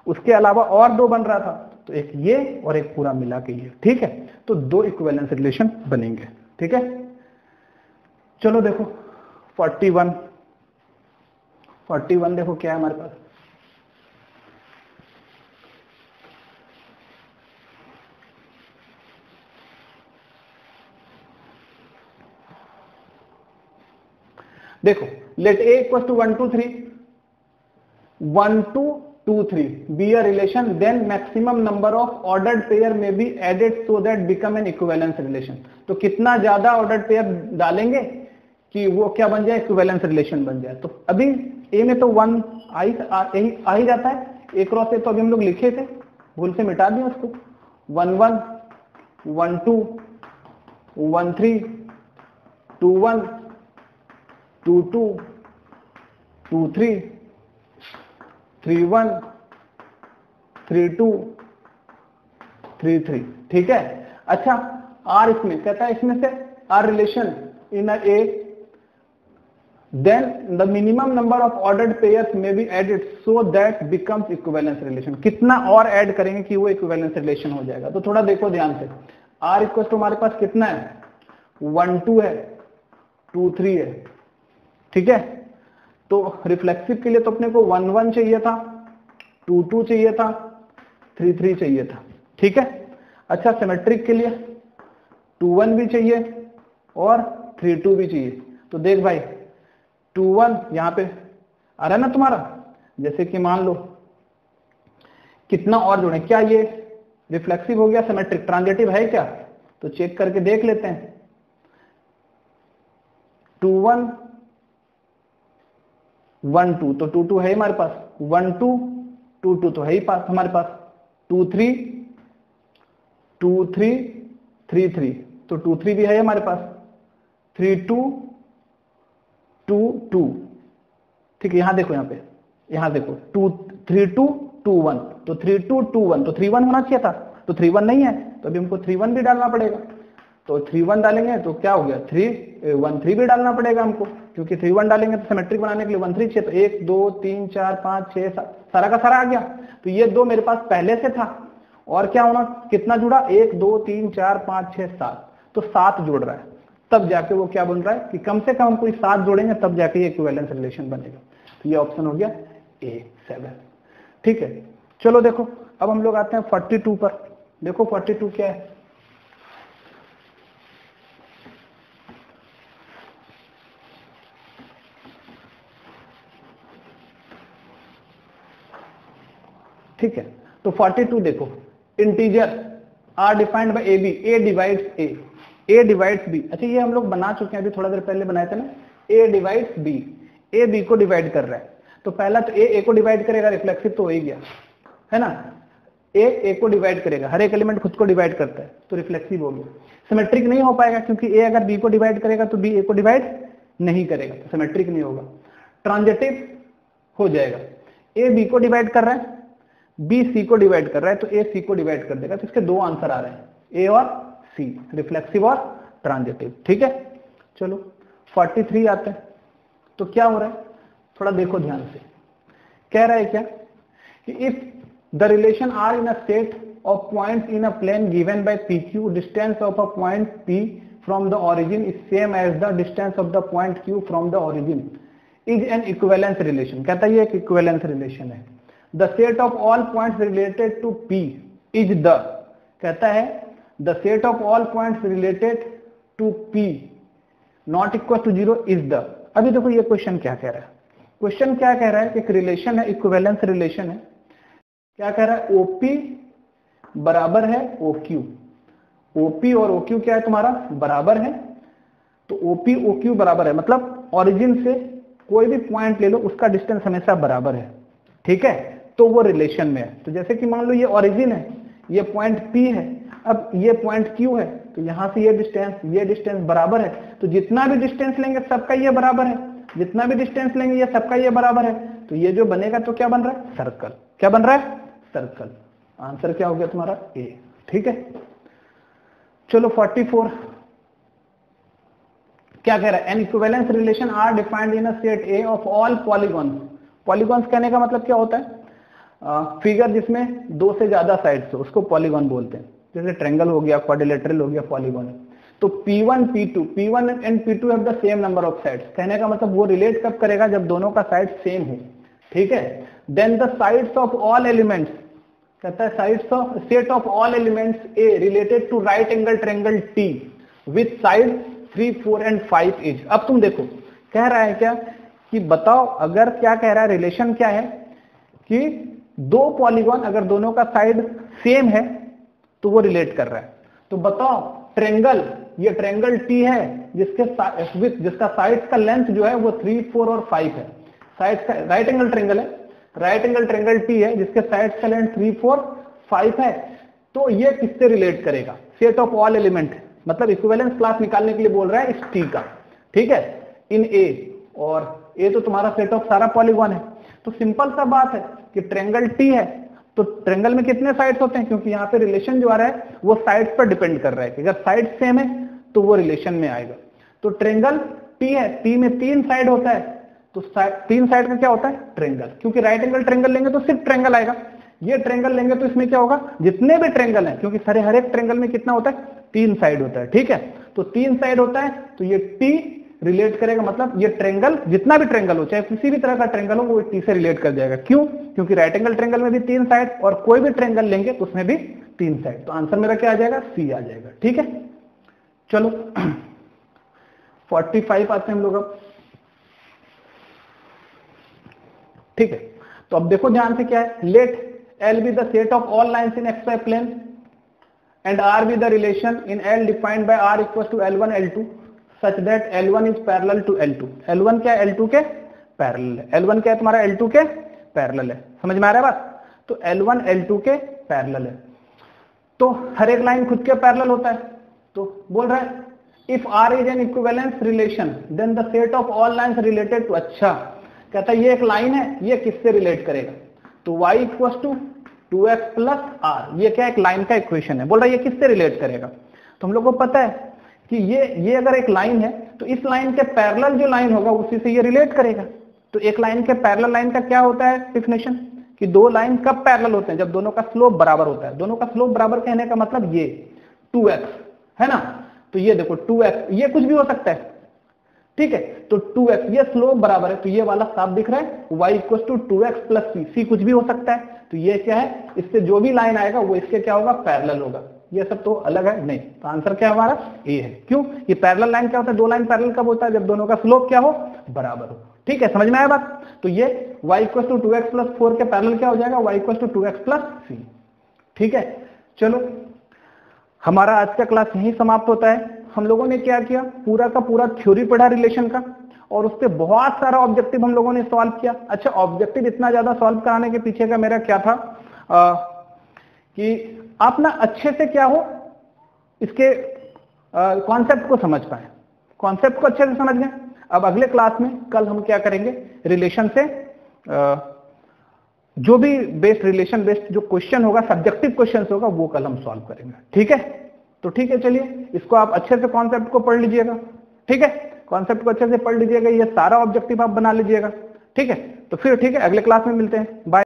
उसके अलावा और दो बन रहा था, तो एक ये और एक पूरा मिला के ये। ठीक है, तो दो इक्विवेलेंस रिलेशन बनेंगे। ठीक है, चलो देखो इकतालीस, इकतालीस देखो क्या है हमारे पास। देखो let A equal to one two three, one two two three be a relation, then maximum number of ordered pair में be added so that become an इक्विवेलेंस रिलेशन। तो कितना ज्यादा ऑर्डर्ड पेयर डालेंगे कि वो क्या बन जाए, इक्विवेलेंस रिलेशन बन जाए। तो अभी ए में तो वन आई आ ही जाता है, ए क्रॉस ए तो अभी हम लोग लिखे थे, भूल से मिटा दिया उसको। One one one two one three two one two two two three three one three two three three. ठीक है, अच्छा आर इसमें कहता है, इसमें से R relation in A then the minimum number of ordered pairs में be added so that becomes इक्विवेलेंस रिलेशन। कितना और ऐड करेंगे कि वो इक्विवेलेंस रिलेशन हो जाएगा। तो थोड़ा देखो ध्यान से, आर इक्वल टू हमारे पास कितना है, वन टू है, टू थ्री है। ठीक है, तो रिफ्लेक्सिव के लिए तो अपने को वन वन चाहिए था, टू टू चाहिए था, थ्री थ्री चाहिए था। ठीक है, अच्छा सिमेट्रिक के लिए टू वन भी चाहिए और थ्री टू भी चाहिए। तो देख भाई टू वन यहाँ पे आ रहा है ना तुम्हारा, जैसे कि मान लो कितना और जोड़े, क्या ये रिफ्लेक्सिव हो गया, सिमेट्रिक ट्रांजिटिव है क्या, तो चेक करके देख लेते हैं। टू वन वन टू तो टू टू है हमारे पास, वन टू टू टू तो है ही पास हमारे पास, two three two three three three तो टू थ्री भी है हमारे पास, थ्री टू टू टू। ठीक है, यहाँ देखो, यहाँ पे यहाँ देखो two three two two one तो थ्री टू टू वन तो थ्री वन होना चाहिए था, तो थ्री वन नहीं है तो अभी हमको थ्री वन भी डालना पड़ेगा। तो थ्री वन डालेंगे तो क्या हो गया, थ्री वन थ्री भी डालना पड़ेगा हमको, क्योंकि थ्री वन डालेंगे तो सिमेट्रिक बनाने के लिए वन थ्री छः, तो एक दो तीन चार पाँच छः सात सारा का सारा आ गया। तो ये दो मेरे पास पहले से था और क्या होना, कितना जुड़ा, एक दो तीन चार पाँच छः सात, तो सात जुड़ रहा है, तब जाके वो क्या बन रहा है कि कम से कम कोई सात जोड़ेंगे तब जाके ये इक्विवेलेंस रिलेशन बनेगा। तो ये ऑप्शन हो गया ए सेवन। ठीक है, चलो देखो अब हम लोग आते हैं फोर्टी टू पर। देखो फोर्टी टू क्या है। ठीक है, तो फोर्टी टू देखो, integer R defined by A B, A divides A, A divides B. अच्छा ये हम लोग बना चुके हैं, अभी थोड़ा देर पहले बनाए थे ना, A divides B, A B को डिवाइड कर रहा है। तो पहला तो ए ए को डिवाइड करेगा, रिफ्लेक्सिव तो हो ही गया है ना, ए ए को डिवाइड करेगा, हर एक एलिमेंट खुद को डिवाइड करता है तो रिफ्लेक्सिव हो गया। सिमेट्रिक नहीं हो पाएगा क्योंकि ए अगर बी को डिवाइड करेगा तो बी ए को डिवाइड नहीं करेगा, तो सिमेट्रिक नहीं होगा, ट्रांजिटिव हो जाएगा। ए बी को डिवाइड कर रहा है, बी सी को डिवाइड कर रहा है तो ए सी को डिवाइड कर देगा। तो इसके दो आंसर आ रहे हैं, ए और सी, रिफ्लेक्सिव और ट्रांजिटिव। ठीक है, चलो फोर्टी थ्री आते हैं। तो क्या हो रहा है, थोड़ा देखो ध्यान से, कह रहा है क्या कि if the relation R in a set of points in a plane given by P Q, distance of a point P from the origin is same as the distance of the point Q from the origin is an इक्विवेलेंस रिलेशन। कहता है ये एक इक्विवेलेंस रिलेशन है। The set of all points related to P is the, कहता है the set of all points related to P not equal to zero is the. अभी देखो ये क्वेश्चन क्या कह रहा है, क्वेश्चन क्या कह रहा है कि एक रिलेशन है, इक्विवेलेंस रिलेशन है, क्या कह रहा है ओपी बराबर है ओक्यू, ओपी और ओक्यू क्या है तुम्हारा बराबर है, तो ओपी ओक्यू बराबर है मतलब ओरिजिन से कोई भी पॉइंट ले लो उसका डिस्टेंस हमेशा बराबर है, ठीक है, तो वो रिलेशन में है। तो जैसे कि मान लो ये ओरिजिन है, ये पॉइंट पी है, अब ये पॉइंट क्यू है, तो यहाँ से ये डिस्टेंस ये डिस्टेंस बराबर है, तो जितना भी डिस्टेंस लेंगे सबका ये बराबर है, जितना भी डिस्टेंस लेंगे ये सबका ये बराबर है, तो ये जो बनेगा तो क्या बन रहा है सर्कल, क्या बन रहा है सर्कल। आंसर क्या हो गया तुम्हारा ए, ठीक है। चलो फोर्टी फोर क्या कह रहा है, an इक्विवेलेंस रिलेशन R defined in a set A of all polygons. Polygons कहने का मतलब क्या होता है, फिगर uh, जिसमें दो से ज्यादा साइड्स हो उसको पॉलीगॉन बोलते हैं, जैसे ट्रायंगल हो गया, क्वाड्रिलेटरल हो गया, पॉलीगॉन। तो P one P two P one and P two have the same number of sides, कहने का मतलब वो रिलेट कब करेगा जब दोनों का साइड सेम हो, ठीक है। Then the sides of all elements, कहता है sides of set of all elements A related to right angle triangle T with side three four and five is. अब तुम देखो कह रहा है क्या कि बताओ अगर क्या कह रहा है रिलेशन क्या है कि दो पॉलीगॉन अगर दोनों का साइड सेम है तो वो रिलेट कर रहा है। तो बताओ ट्रेंगल, ये ट्रेंगल टी है जिसके विथ जिसका साइड का लेंथ जो है वो थ्री फोर और फाइव है, साइड का राइट एंगल ट्रेंगल है, राइट एंगल ट्रेंगल टी है जिसके साइड का लेंथ थ्री फोर फाइव है, तो ये किससे रिलेट करेगा सेट ऑफ ऑल एलिमेंट, मतलब इक्विवेलेंस क्लास निकालने के लिए बोल रहा है इस टी का, ठीक है, इन ए, और ए तो तुम्हारा सेट ऑफ सारा पॉलीगॉन है। तो सिंपल सा बात है कि ट्रेंगल टी है तो ट्रेंगल में कितने साइड्स होते हैं, क्योंकि यहाँ पे रिलेशन जो आ रहा है वो साइड्स पर डिपेंड कर रहा है कि अगर साइड सेम है तो वो रिलेशन में आएगा। तो ट्रेंगल टी है, टी में तीन साइड होता है, तो तीन साइड का क्या होता है ट्रेंगल, क्योंकि राइट एंगल ट्रेंगल लेंगे तो सिर्फ ट्रेंगल आएगा, ये ट्रेंगल लेंगे तो इसमें क्या होगा जितने भी ट्रेंगल है, क्योंकि सारे हर एक ट्रेंगल में कितना होता है तीन साइड होता है, ठीक है, तो तीन साइड होता है, तो ये टी रिलेट करेगा, मतलब ये ट्रेंगल जितना भी ट्रेंगल हो चाहे किसी भी तरह का ट्रेंगल हो वो टी से रिलेट कर जाएगा, क्यों, क्योंकि राइट एंगल ट्रेंगल में भी तीन साइड और कोई भी ट्रेंगल लेंगे तो उसमें भी तीन साइड। तो आंसर मेरा क्या आ जाएगा सी आ जाएगा, ठीक है। चलो फोर्टी फाइव आते हैं हम लोग अब, ठीक है। तो अब देखो ध्यान से क्या है, let L be the set of all lines in X Y plane and R be the relation in L defined by R equal to L one L two such that L one is parallel to L two. L one क्या है L two के parallel है, L one क्या है तुम्हारा L two के parallel है, समझ में आ रहा है बात, तो L वन L टू के पैरेलल है, तो हर एक लाइन खुद के पैरेलल होता है। तो बोल रहा है if R is an equivalence relation then the set of all lines related to, अच्छा कहता है ये एक लाइन है ये किससे रिलेट करेगा, तो y equals to two x plus R, ये क्या एक लाइन का इक्वेशन है, बोल रहा है ये किससे रिलेट करेगा, तो हम लोग को पता है कि ये ये अगर एक लाइन है तो इस लाइन के पैरेलल जो लाइन होगा उसी से ये रिलेट करेगा। तो एक लाइन के पैरेलल लाइन का क्या होता है डेफिनेशन कि दो लाइन कब पैरेलल होते हैं जब दोनों का स्लोप बराबर होता है, दोनों का स्लोप बराबर कहने का मतलब ये टू एक्स है ना, तो ये देखो टू एक्स ये कुछ भी हो सकता है, ठीक है, तो टू एक्स ये स्लोप बराबर है, तो ये वाला साफ दिख रहा है y equals to two x plus c, c कुछ भी हो सकता है, तो ये क्या है इससे जो भी लाइन आएगा वो इसके क्या होगा पैरेलल होगा, ये सब तो अलग है नहीं, तो आंसर क्या हमारा ए है, क्यों, ये पैरेलल लाइन क्या होता है, दो लाइन पैरेलल कब होता है जब दोनों का स्लोप क्या हो बराबर हो, ठीक है, समझ में आया बात। तो ये y equals to two x plus four के पैरेलल क्या हो जाएगा y equals to two x plus c, ठीक है। चलो हमारा आज का क्लास यहीं समाप्त होता है। हम लोगों ने क्या किया पूरा का पूरा थ्योरी पढ़ा रिलेशन का और उस पर बहुत सारा ऑब्जेक्टिव हम लोगों ने सॉल्व किया। अच्छा ऑब्जेक्टिव इतना ज्यादा सॉल्व कराने के पीछे का मेरा क्या था आ, कि आप ना अच्छे से क्या हो इसके कॉन्सेप्ट को समझ पाए, कॉन्सेप्ट को अच्छे से समझ गए। अब अगले क्लास में कल हम क्या करेंगे रिलेशन से आ, जो भी बेस्ड रिलेशन बेस्ड जो क्वेश्चन होगा सब्जेक्टिव क्वेश्चन होगा वो कल हम सॉल्व करेंगे, ठीक है। तो ठीक है चलिए इसको आप अच्छे से कॉन्सेप्ट को पढ़ लीजिएगा, ठीक है, कॉन्सेप्ट को अच्छे से पढ़ लीजिएगा, ये सारा ऑब्जेक्टिव आप बना लीजिएगा, ठीक है। तो फिर ठीक है अगले क्लास में मिलते हैं, बाय।